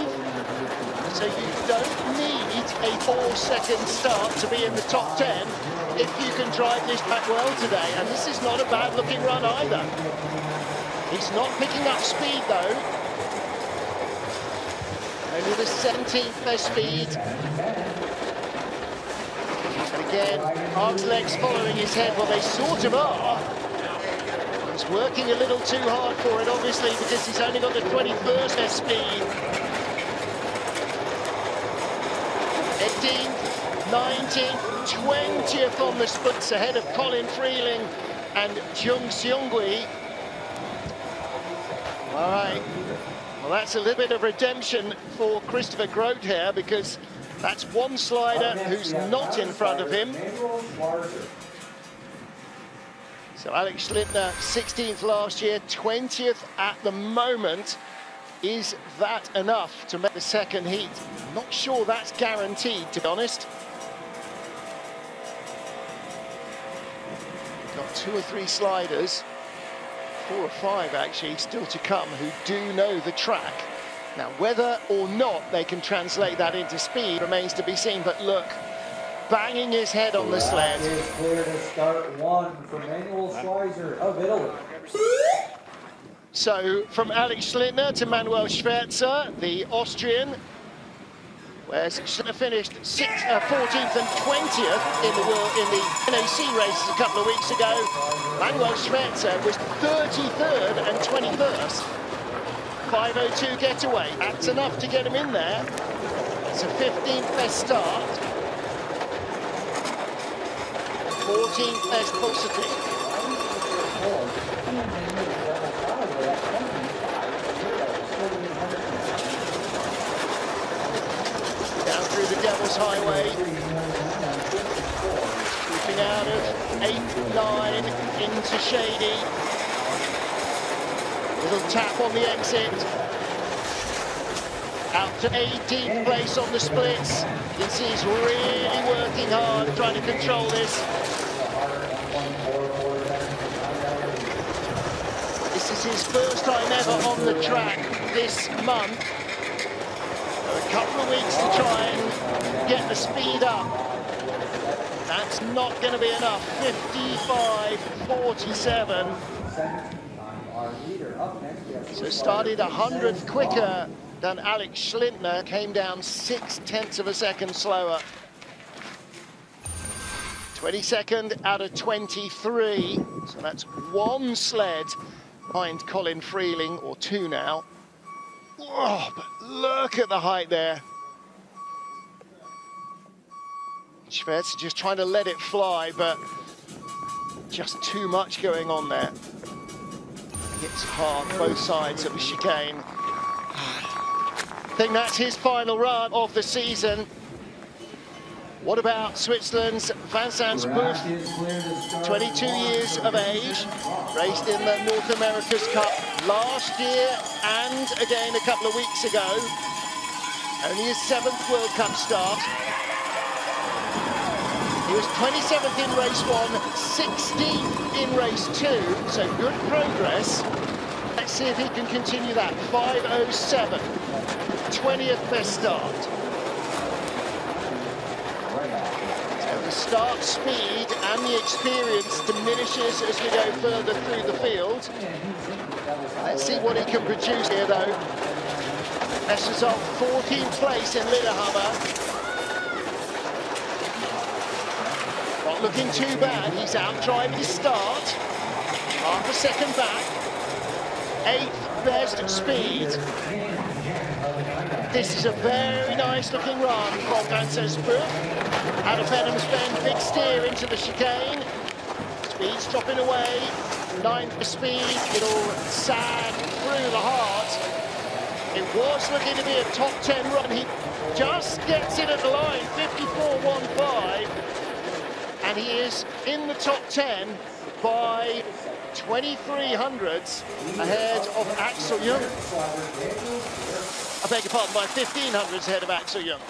So you don't need a 4-second start to be in the top 10 if you can drive this track well today. And this is not a bad-looking run either. He's not picking up speed, though. Only the 17th best speed. Again, arms, legs following his head. Well, they sort of are. He's working a little too hard for it, obviously, because he's only got the 21st best speed. 18th, 19th, 20th on the splits, ahead of Colin Freeling and Jung Seung-gi. All right. Well, that's a little bit of redemption for Christopher Grotheer here, because that's one slider who's not in front of him. So Alex Schlintner, 16th last year, 20th at the moment. Is that enough to make the second heat? Not sure that's guaranteed, to be honest. Got two or three sliders, four or five actually, still to come, who do know the track. Now, whether or not they can translate that into speed remains to be seen, but look, banging his head on the sled. It is clear to start one for Manuel Schweizer of Italy. So, from Alex Schlintner to Manuel Schweizer, the Austrian, where Schlitter finished 14th and 20th in the world in the NAC races a couple of weeks ago. Manuel Schweizer was 33rd and 21st. 5:02 getaway. That's enough to get him in there. It's a 15th best start. 14th best positive. The Devil's Highway, creeping out of 8-9 into Shady. Little tap on the exit. Out to 18th place on the splits. You can see he's really working hard trying to control this. This is his first time ever on the track this month. A couple of weeks to try and get the speed up. That's not going to be enough. 55.47. So started 100th quicker than Alex Schlintner, came down 0.6 seconds slower. 22nd out of 23. So that's one sled behind Colin Freeling, or two now. Oh, but look at the height there. Schweizer just trying to let it fly, but just too much going on there. It's hard, both sides of the chicane. I think that's his final run of the season. What about Switzerland's Vincent Bouffe? 22 years of age, raced in the North America's Cup last year and again a couple of weeks ago. Only his 7th World Cup start. He was 27th in race 1, 16th in race 2, so good progress. Let's see if he can continue that. 5:07, 20th best start. The start speed and the experience diminishes as we go further through the field. Let's see what he can produce here, though. Best result, 14th place in Lillehammer. Not looking too bad. He's out driving his start. Half a second back. 8th best speed. This is a very nice looking run from Vincent Bouffe. Out of Benham's Bend, big steer into the chicane. Speed's dropping away. 9th speed, it'll sag through the heart. It was looking to be a top 10 run. He just gets it at the line, 54.15. And he is in the top 10 by 23 hundredths ahead of Axel Jungk. I beg your pardon, by 15 hundredths ahead of Axel Jungk.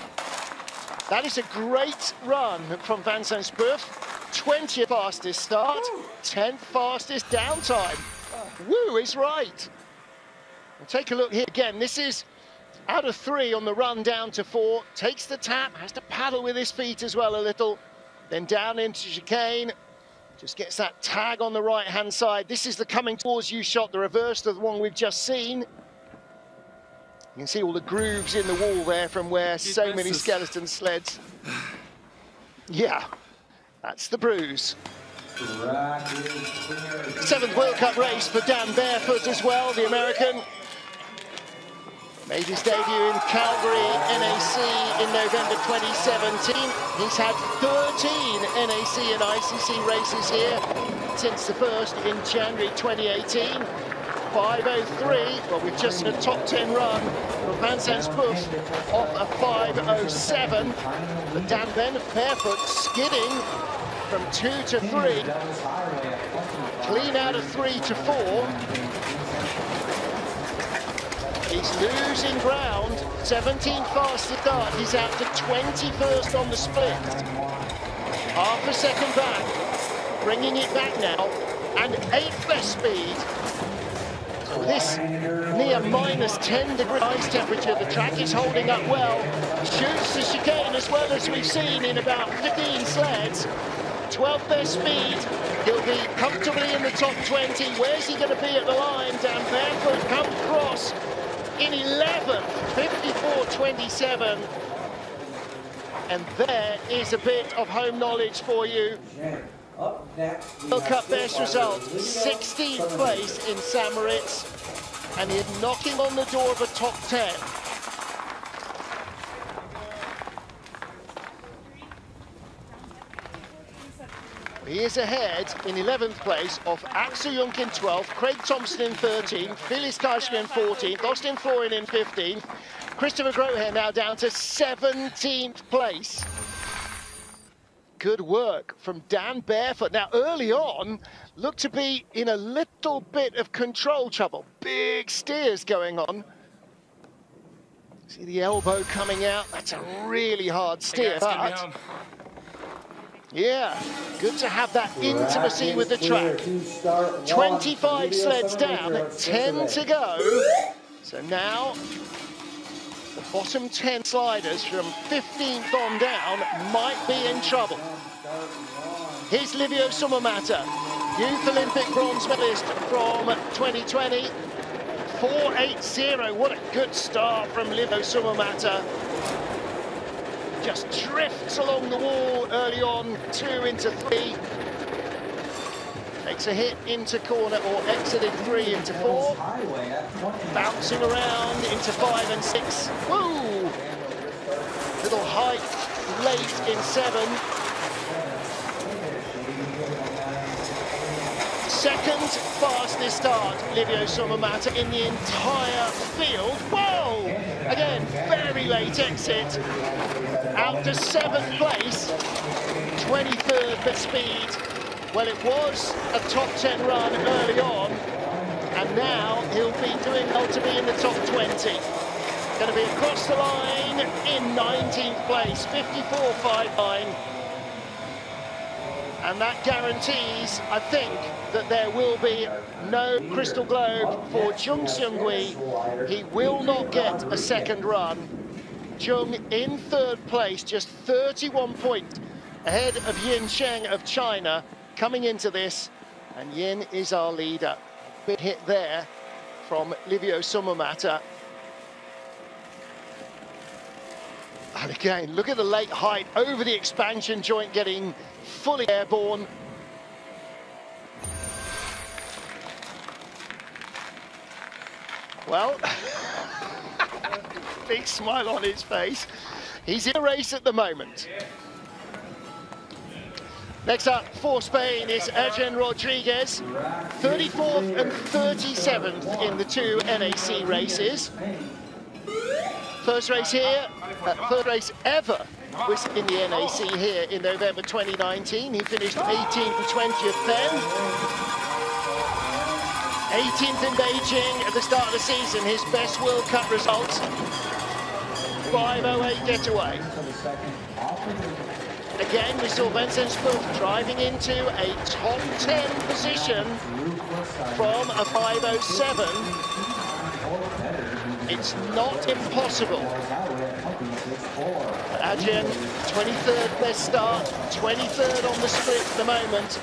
That is a great run from Vincent Bouffe. 20th fastest start, 10th fastest downtime. Woo is right. We'll take a look here again. This is out of 3 on the run down to 4. Takes the tap, has to paddle with his feet as well a little. Then down into chicane. Just gets that tag on the right-hand side. This is the coming towards you shot, the reverse of the one we've just seen. You can see all the grooves in the wall there from where so many skeleton sleds. Yeah, that's the bruise. 7th World Cup race for Dan Barefoot as well, the American. Made his debut in Calgary NAC in November 2017. He's had 13 NAC and ICC races here since the first in January 2018. 5:03, well, we've just had a top 10 run from Vincent Bouffe off a 5:07. But Dan Barefoot skidding from 2 to 3. Clean out of 3 to 4. He's losing ground. 17 fast start. He's out to 21st on the split. Half a second back, bringing it back now. And 8th best speed. This near -10 degree ice temperature, the track is holding up well. Shoots the chicane as well as we've seen in about 15 sleds. 12th best speed, he'll be comfortably in the top 20. Where's he going to be at the line? Dan Barefoot comes across in 11th, 54.27. And there is a bit of home knowledge for you. World Cup best result, 16th place in Samaritz, and he's knocking on the door of a top 10. He is ahead in 11th place of Axel Jungk in 12th, Craig Thompson in 13th, Felix Keisinger in 14th, Austin Florian in 15th, Christopher Grotheer now down to 17th place. Good work from Dan Barefoot. Now, early on, looked to be in a little bit of control trouble. Big steers going on. See the elbow coming out. That's a really hard steer. But yeah, good to have that intimacy with the track. 25 sleds down, 10 to go. So now, the bottom 10 sliders from 15th on down might be in trouble. Here's Livio Sumamata, youth Olympic bronze medalist from 2020. 4.80, what a good start from Livio Sumamata. Just drifts along the wall early on, 2 into 3. Takes a hit into corner, or exited 3 into 4. Bouncing around into 5 and 6. Woo! Little height late in 7. Second fastest start, Livio Sumamata, in the entire field. Whoa! Again, very late exit. Out to 7th place, 23rd for speed. Well, it was a top 10 run early on, and now he'll be doing well to be in the top 20. Going to be across the line in 19th place, 54.59. And that guarantees, I think, that there will be no Crystal Globe for Jung Seung-gi. He will not get a second run. Jung in 3rd place, just 31 points ahead of Yin Cheng of China coming into this, and Yin is our leader. Big hit there from Livio Sumamata. And again, look at the late height over the expansion joint, getting fully airborne. Well, big smile on his face. He's in a race at the moment. Next up for Spain is Adrian Rodriguez, 34th and 37th in the 2 NAC races. First race here, third race ever was in the NAC here in November 2019. He finished 18th and 20th then. 18th in Beijing at the start of the season, his best World Cup result, 5.08 getaway. Again, we saw Vincent Spoof driving into a top 10 position from a 5.07. It's not impossible. Adrian, 23rd best start, 23rd on the sprint at the moment.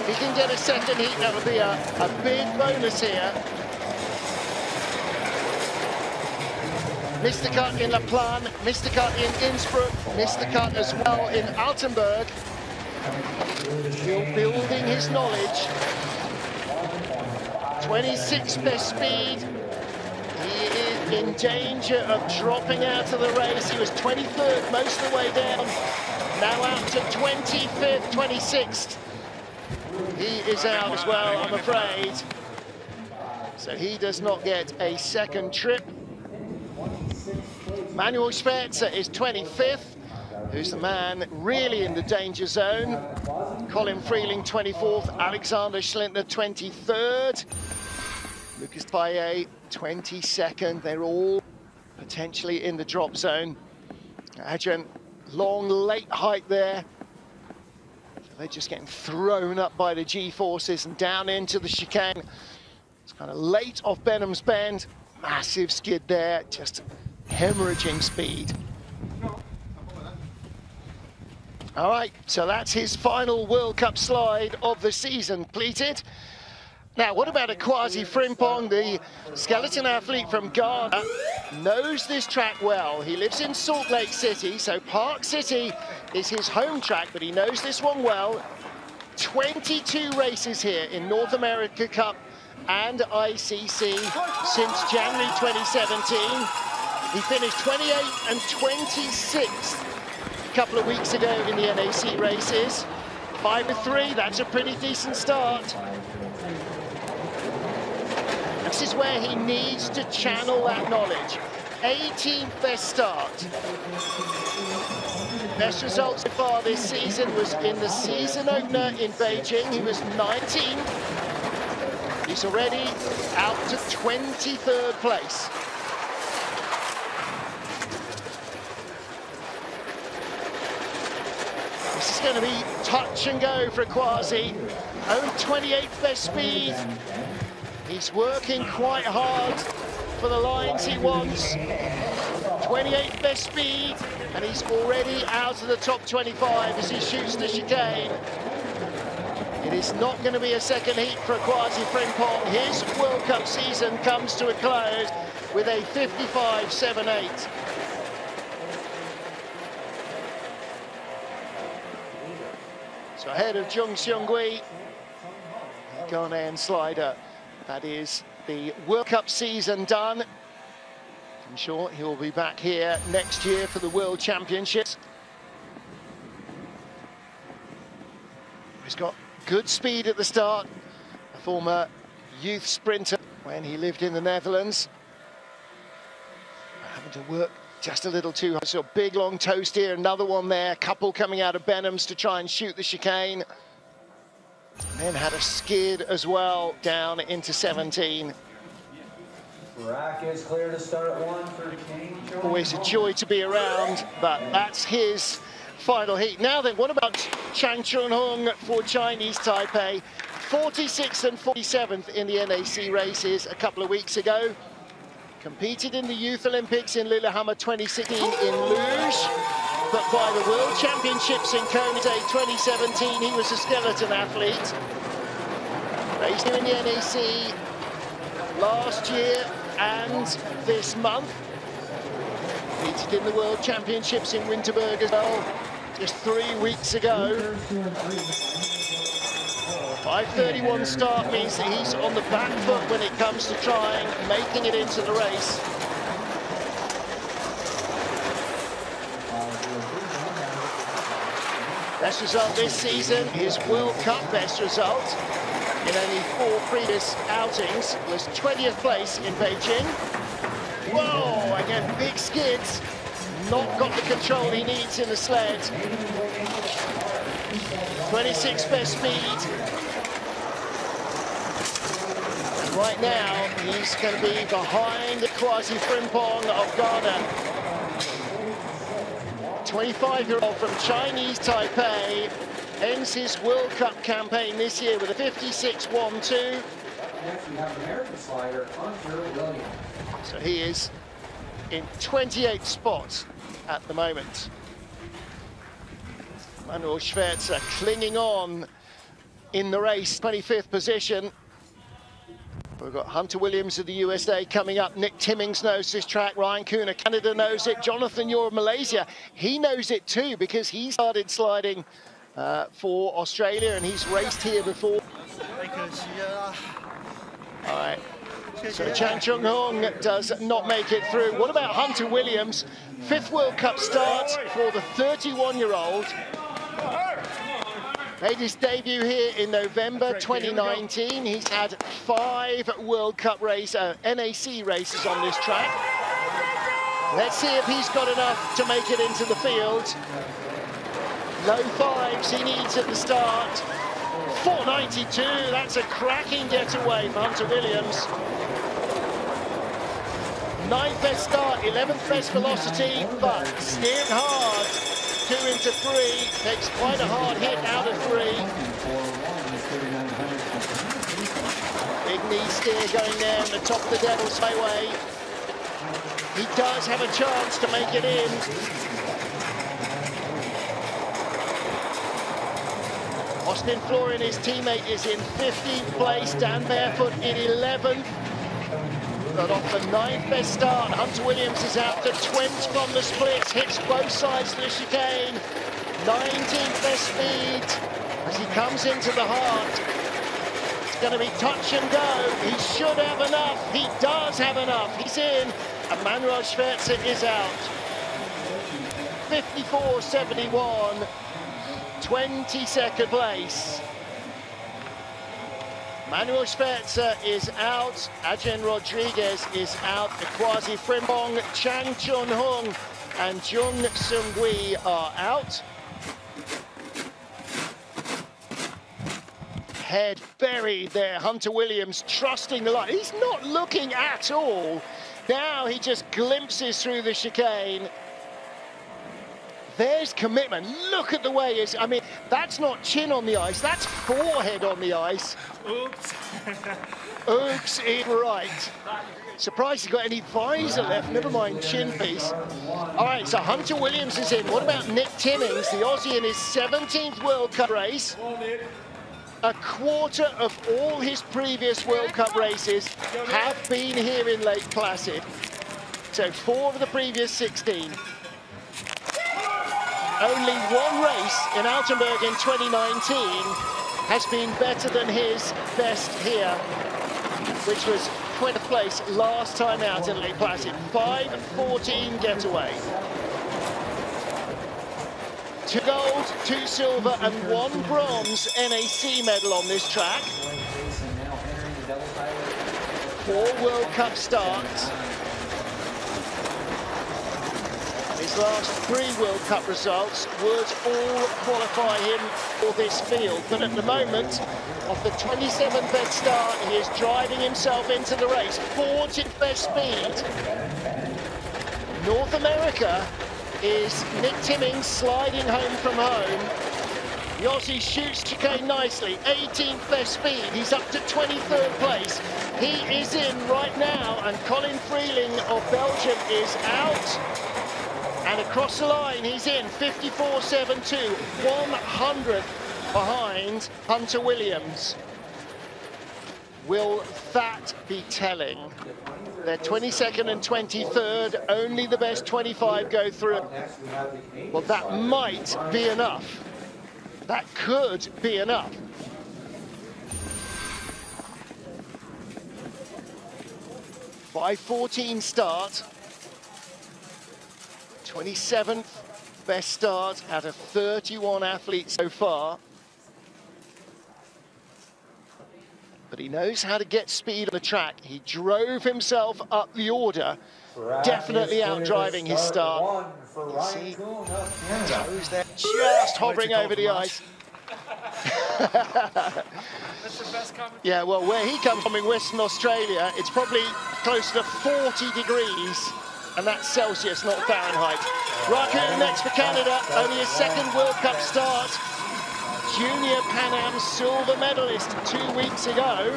If he can get a second heat, that would be a big bonus here. Missed the cut in La Plan, missed the cut in Innsbruck, missed the cut as well in Altenburg. Still building his knowledge. 26 best speed. He is in danger of dropping out of the race. He was 23rd most of the way down. Now out to 25th, 26th. He is out as well, I'm afraid. So he does not get a second trip. Manuel Schweizer is 25th, who's the man really in the danger zone. Colin Freeling, 24th. Alexander Schlintner, 23rd. Lucas Dufaye, 22nd. They're all potentially in the drop zone. Adrian, long late hike there. They're just getting thrown up by the G-forces and down into the chicane. It's kind of late off Benham's Bend. Massive skid there, just hemorrhaging speed. All right, so that's his final World Cup slide of the season completed. Now, what about Akwasi Frimpong, the skeleton athlete from Ghana? Knows this track well. He lives in Salt Lake City, so Park City is his home track, but he knows this one well. 22 races here in North America Cup and ICC since January 2017. He finished 28th and 26th a couple of weeks ago in the NAC races. 5-3, that's a pretty decent start. This is where he needs to channel that knowledge. 18th best start. Best result so far this season was in the season opener in Beijing. He was 19th. He's already out to 23rd place. This is going to be touch and go for Akwasi. Own 28th best speed. He's working quite hard for the lines he wants. 28th best speed, and he's already out of the top 25 as he shoots the chicane. It is not going to be a second heat for Akwasi Frimpong. His World Cup season comes to a close with a 55.78. So ahead of Jung Seung-gi, Ghanaian slider. That is the World Cup season done. I'm sure he'll be back here next year for the World Championships. He's got good speed at the start. A former youth sprinter when he lived in the Netherlands. Having to work just a little too hard. So a big long toast here, another one there. Couple coming out of Benham's to try and shoot the chicane. And then had a skid as well, down into 17. Rack is clear to start one for King. Always a joy to be around, but that's his final heat. Now then, what about Zhang Chun-Hong for Chinese Taipei? 46th and 47th in the NAC races a couple of weeks ago. Competed in the Youth Olympics in Lillehammer 2016 in Luge. But by the World Championships in Komatei 2017, he was a skeleton athlete. Raced in the NAC last year and this month. Competed in the World Championships in Winterberg as well, just 3 weeks ago. 5:31 start means that he's on the back foot when it comes to trying, making it into the race. Best result this season, his World Cup best result in only 4 previous outings, was 20th place in Beijing. Whoa, again, big skids. Not got the control he needs in the sled. 26th best speed. And right now, he's going to be behind Akwasi Frimpong of Ghana. 25-year-old from Chinese Taipei ends his World Cup campaign this year with a 56.12. Next we have American slider Hunter Williams. So he is in 28th spot at the moment. Manuel Schweizer clinging on in the race, 25th position. We've got Hunter Williams of the USA coming up. Nick Timmings knows this track. Ryan Kuna, Canada, knows it. Jonathan Yor of Malaysia, he knows it too because he started sliding for Australia and he's raced here before. All right, so Zhang Chun-Hong does not make it through. What about Hunter Williams? 5th World Cup start for the 31-year-old. Made his debut here in November 2019. He's had 5 World Cup race, NAC races on this track. Let's see if he's got enough to make it into the field. Low fives he needs at the start. 4.92, that's a cracking getaway for Hunter Williams. 9th best start, 11th best velocity, but steered hard. 2 into 3, takes quite a hard hit out of 3. Big knee steer going there on the top of the Devil's Highway. He does have a chance to make it in. Austin Florian, his teammate, is in 15th place. Dan Barefoot in 11th. But off the 9th best start, Hunter Williams is out. The twins from the splits, hits both sides of the chicane. 19th best speed as he comes into the heart. It's going to be touch and go. He should have enough. He does have enough. He's in. And Manuel Schweizer is out. 54.71. 22nd place. Manuel Schweizer is out. Adrian Rodriguez is out. Akwasi Frimpong, Zhang Chun-Hong and Jung Seung-gi are out. Head buried there, Hunter Williams trusting the light. He's not looking at all. Now he just glimpses through the chicane. There's commitment. Look at the way it's, I mean, that's not chin on the ice, that's forehead on the ice. Oops. Oops, he's right. Surprised he's got any visor left, never mind chin piece. All right, so Hunter Williams is in. What about Nick Timmings, the Aussie in his 17th World Cup race? A quarter of all his previous World Cup races have been here in Lake Placid. So 4 of the previous 16. Only one race in Altenburg in 2019 has been better than his best here, which was 20th place last time out in Lake Placid. 5:14 getaway. 2 gold, 2 silver and 1 bronze NAC medal on this track. 4 World Cup starts. His last 3 World Cup results would all qualify him for this field. But at the moment, off the 27th best start, he is driving himself into the race. 40th best speed. North America is Nick Timmings sliding home from home. The Aussie shoots chicane nicely, 18th best speed, he's up to 23rd place. He is in right now, and Colin Freeling of Belgium is out. And across the line, he's in, 54.72, 100th behind Hunter Williams. Will that be telling? They're 22nd and 23rd, only the best 25 go through. Well, that might be enough. That could be enough. By 14 start, 27th best start out of 31 athletes so far. But he knows how to get speed on the track. He drove himself up the order, definitely outdriving his start. You see, toes there, just hovering over the ice. That's the best comment. Yeah, well, where he comes from in Western Australia, it's probably close to 40 degrees, and that's Celsius, not Fahrenheit. Raku next for Canada, only his 2nd World Cup start. Junior Pan Am silver medalist 2 weeks ago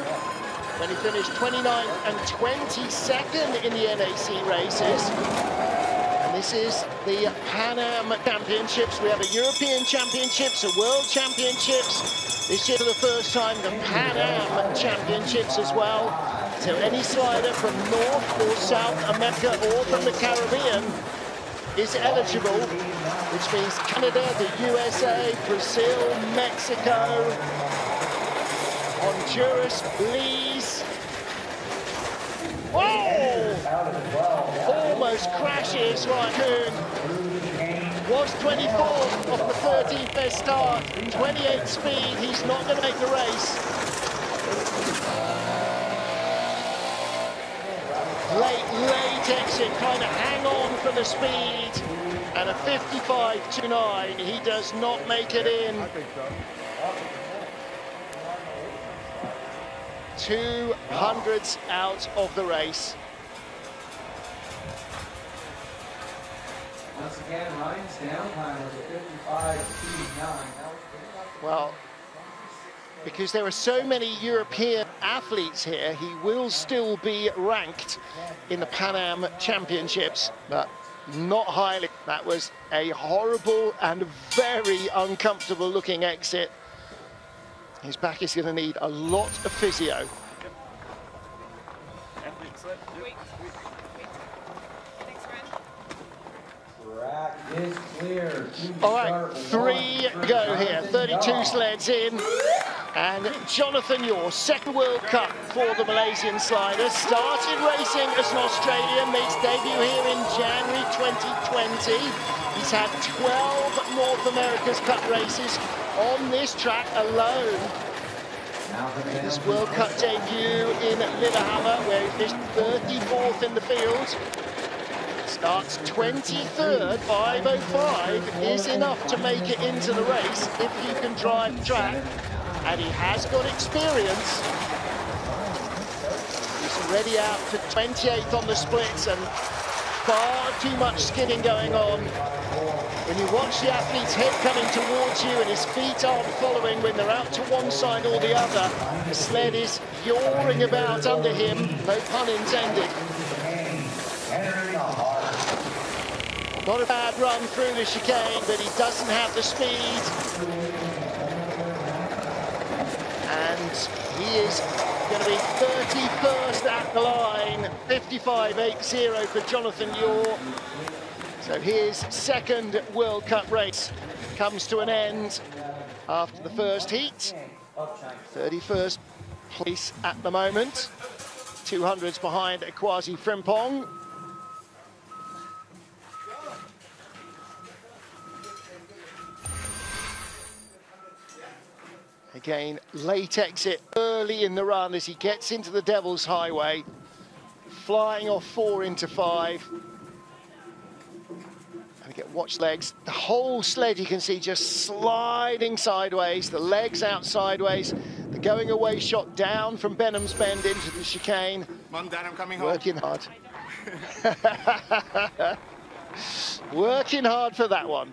when he finished 29th and 22nd in the NAC races. And this is the Pan Am Championships. We have a European Championships, a World Championships. This year for the first time, the Pan Am Championships as well. So any slider from North or South America or from the Caribbean is eligible, which means Canada, the USA, Brazil, Mexico, Honduras, Belize. Whoa! Almost crashes Raikkoon. Was 24th off the 13th best start, 28th speed. He's not going to make the race. Late exit, trying to hang on for the speed, and a 55.29. He does not make it in. I think so. 200s out of the race. Once again, Ryan's downtime was a 55.29. Well, because there are so many European athletes here, he will still be ranked in the Pan Am Championships, but not highly. That was a horrible and very uncomfortable looking exit His back is going to need a lot of physio. All right, three go here. 32 sleds in. And Jonathan Yaw, second World Cup for the Malaysian slider. Started racing as an Australian, makes debut here in January 2020. He's had 12 North America's Cup races on this track alone. His World Cup debut in Lillehammer, where he finished 34th in the field. Starts 23rd, 505 is enough to make it into the race if you can drive the track, and he has got experience. He's already out for 28th on the splits, and far too much skidding going on. When you watch the athlete's head coming towards you and his feet aren't following when they're out to one side or the other, the sled is yawing about under him, no pun intended. Not a bad run through the chicane, but he doesn't have the speed. And he is going to be 31st at the line, 55.80 for Jonathan Yaw. So his second World Cup race comes to an end after the first heat. 31st place at the moment. 200s behind Akwasi Frimpong. Again, late exit early in the run as he gets into the Devil's Highway, flying off 4 into 5. And again, watch legs. The whole sled you can see just sliding sideways, the legs out sideways, the going away shot down from Benham's Bend into the chicane. Mum, Dad, I'm coming home. Working hard. Working hard for that one.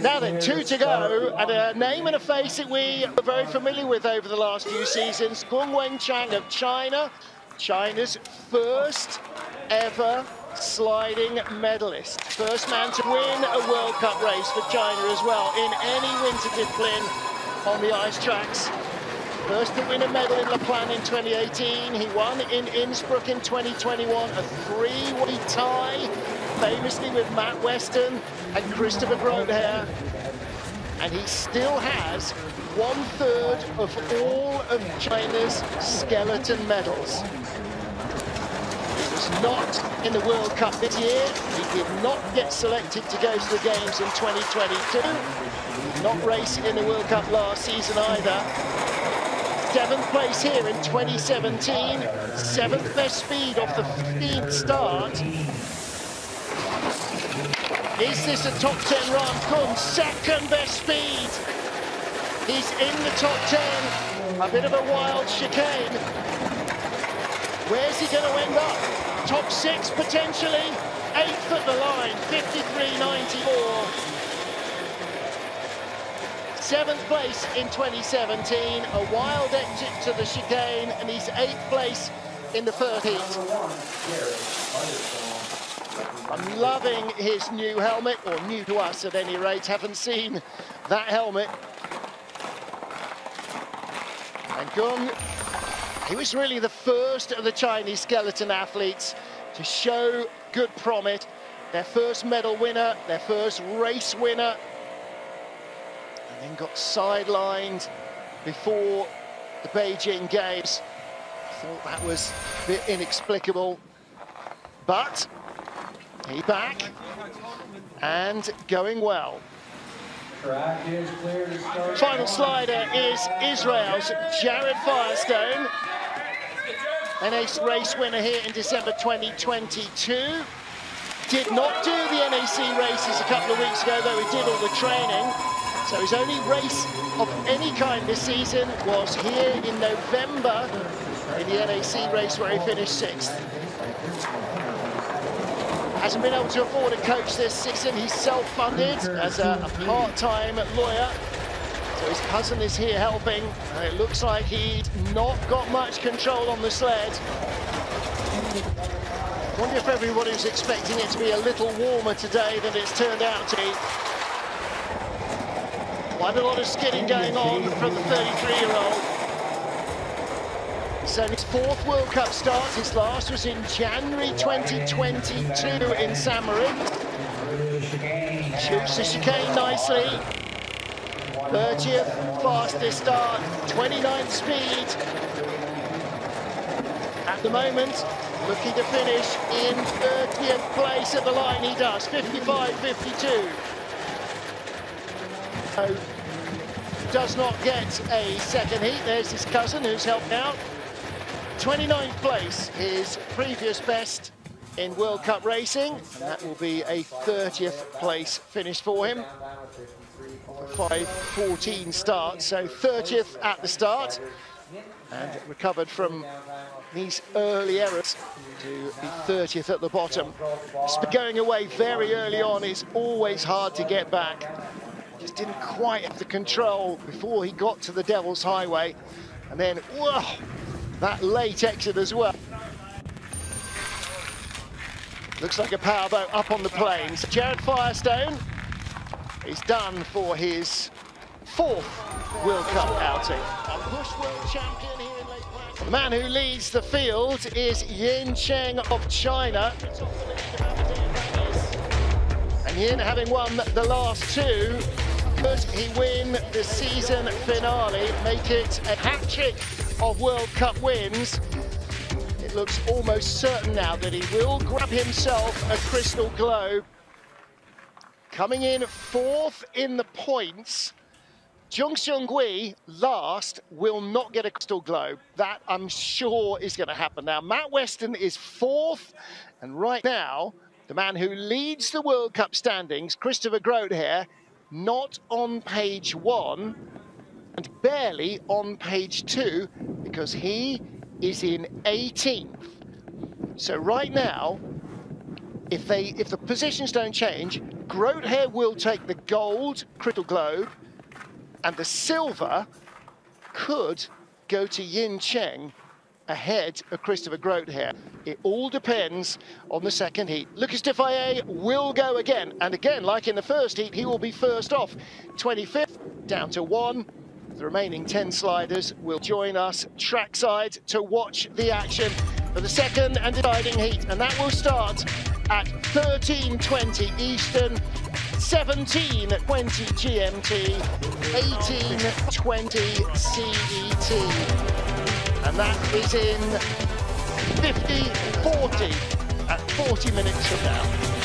Now then, 2 to go, and a name and a face that we are very familiar with over the last few seasons. Guang Wenchang of China, China's first ever sliding medalist. First man to win a World Cup race for China as well in any winter discipline on the ice tracks. First to win a medal in La Plagne in 2018. He won in Innsbruck in 2021, a 3-way tie, famously with Matt Weston and Christopher Grotheer. And he still has 1/3 of all of China's skeleton medals. He was not in the World Cup this year. He did not get selected to go to the Games in 2022. He did not race in the World Cup last season either. 7th place here in 2017, 7th best speed off the 15th start. Is this a top 10 Ram Kun? Second best speed. He's in the top 10, a bit of a wild chicane. Where's he going to end up? Top 6 potentially, 8th at the line, 53.94. 7th place in 2017, a wild exit to the chicane, and he's 8th place in the first heat. I'm loving his new helmet, or new to us at any rate, haven't seen that helmet. And Gung, he was really the first of the Chinese skeleton athletes to show good promise. Their first medal winner, their first race winner, and then got sidelined before the Beijing Games. I thought that was a bit inexplicable, but he's back and going well. Final slider is Israel's Jared Firestone, NAC race winner here in December 2022. Did not do the NAC races a couple of weeks ago, though he did all the training. So his only race of any kind this season was here in November in the NAC race where he finished 6th. Hasn't been able to afford a coach this season. He's self-funded as a part-time lawyer. So his cousin is here helping. And it looks like he's not got much control on the sled. I wonder if everyone who's expecting it to be a little warmer today than it's turned out to be. Quite a lot of skidding going on from the 33-year-old. So his fourth World Cup start, his last was in January 2022 in Samarin. Shoots the chicane nicely. 30th fastest start, 29 speed. At the moment, looking to finish in 30th place at the line, he does, 55-52. Does not get a second heat. There's his cousin who's helped out. 29th place, his previous best in World Cup racing. And that will be a 30th place finish for him. 5:14 start, so 30th at the start. And recovered from these early errors to be 30th at the bottom. Going away very early on is always hard to get back. Just didn't quite have the control before he got to the Devil's Highway. And then, whoa, that late exit as well. Looks like a powerboat up on the plains. Jared Firestone is done for his fourth World Cup outing. A push world champion here in Lake Placid. The man who leads the field is Yin Cheng of China. And Yin, having won the last two, could he win the season finale, make it a hat-trick of World Cup wins? It looks almost certain now that he will grab himself a Crystal Globe. Coming in fourth in the points, Jung Seung-gi, last, will not get a Crystal Globe. That, I'm sure, is going to happen. Now, Matt Weston is fourth, and right now, the man who leads the World Cup standings, Christopher Grotheer, not on page one and barely on page two, because he is in 18th. So right now, if the positions don't change, Grotheer will take the gold Crystal Globe, and the silver could go to Yin Cheng ahead of Christopher Grotheer. It all depends on the second heat. Lucas Dufaye will go again, and again, like in the first heat, he will be first off. 25th, down to one. The remaining 10 sliders will join us trackside to watch the action for the second and deciding heat, and that will start at 13:20 Eastern, 17:20 GMT, 18:20 CET. And that is in 50-40 at 40 minutes from now.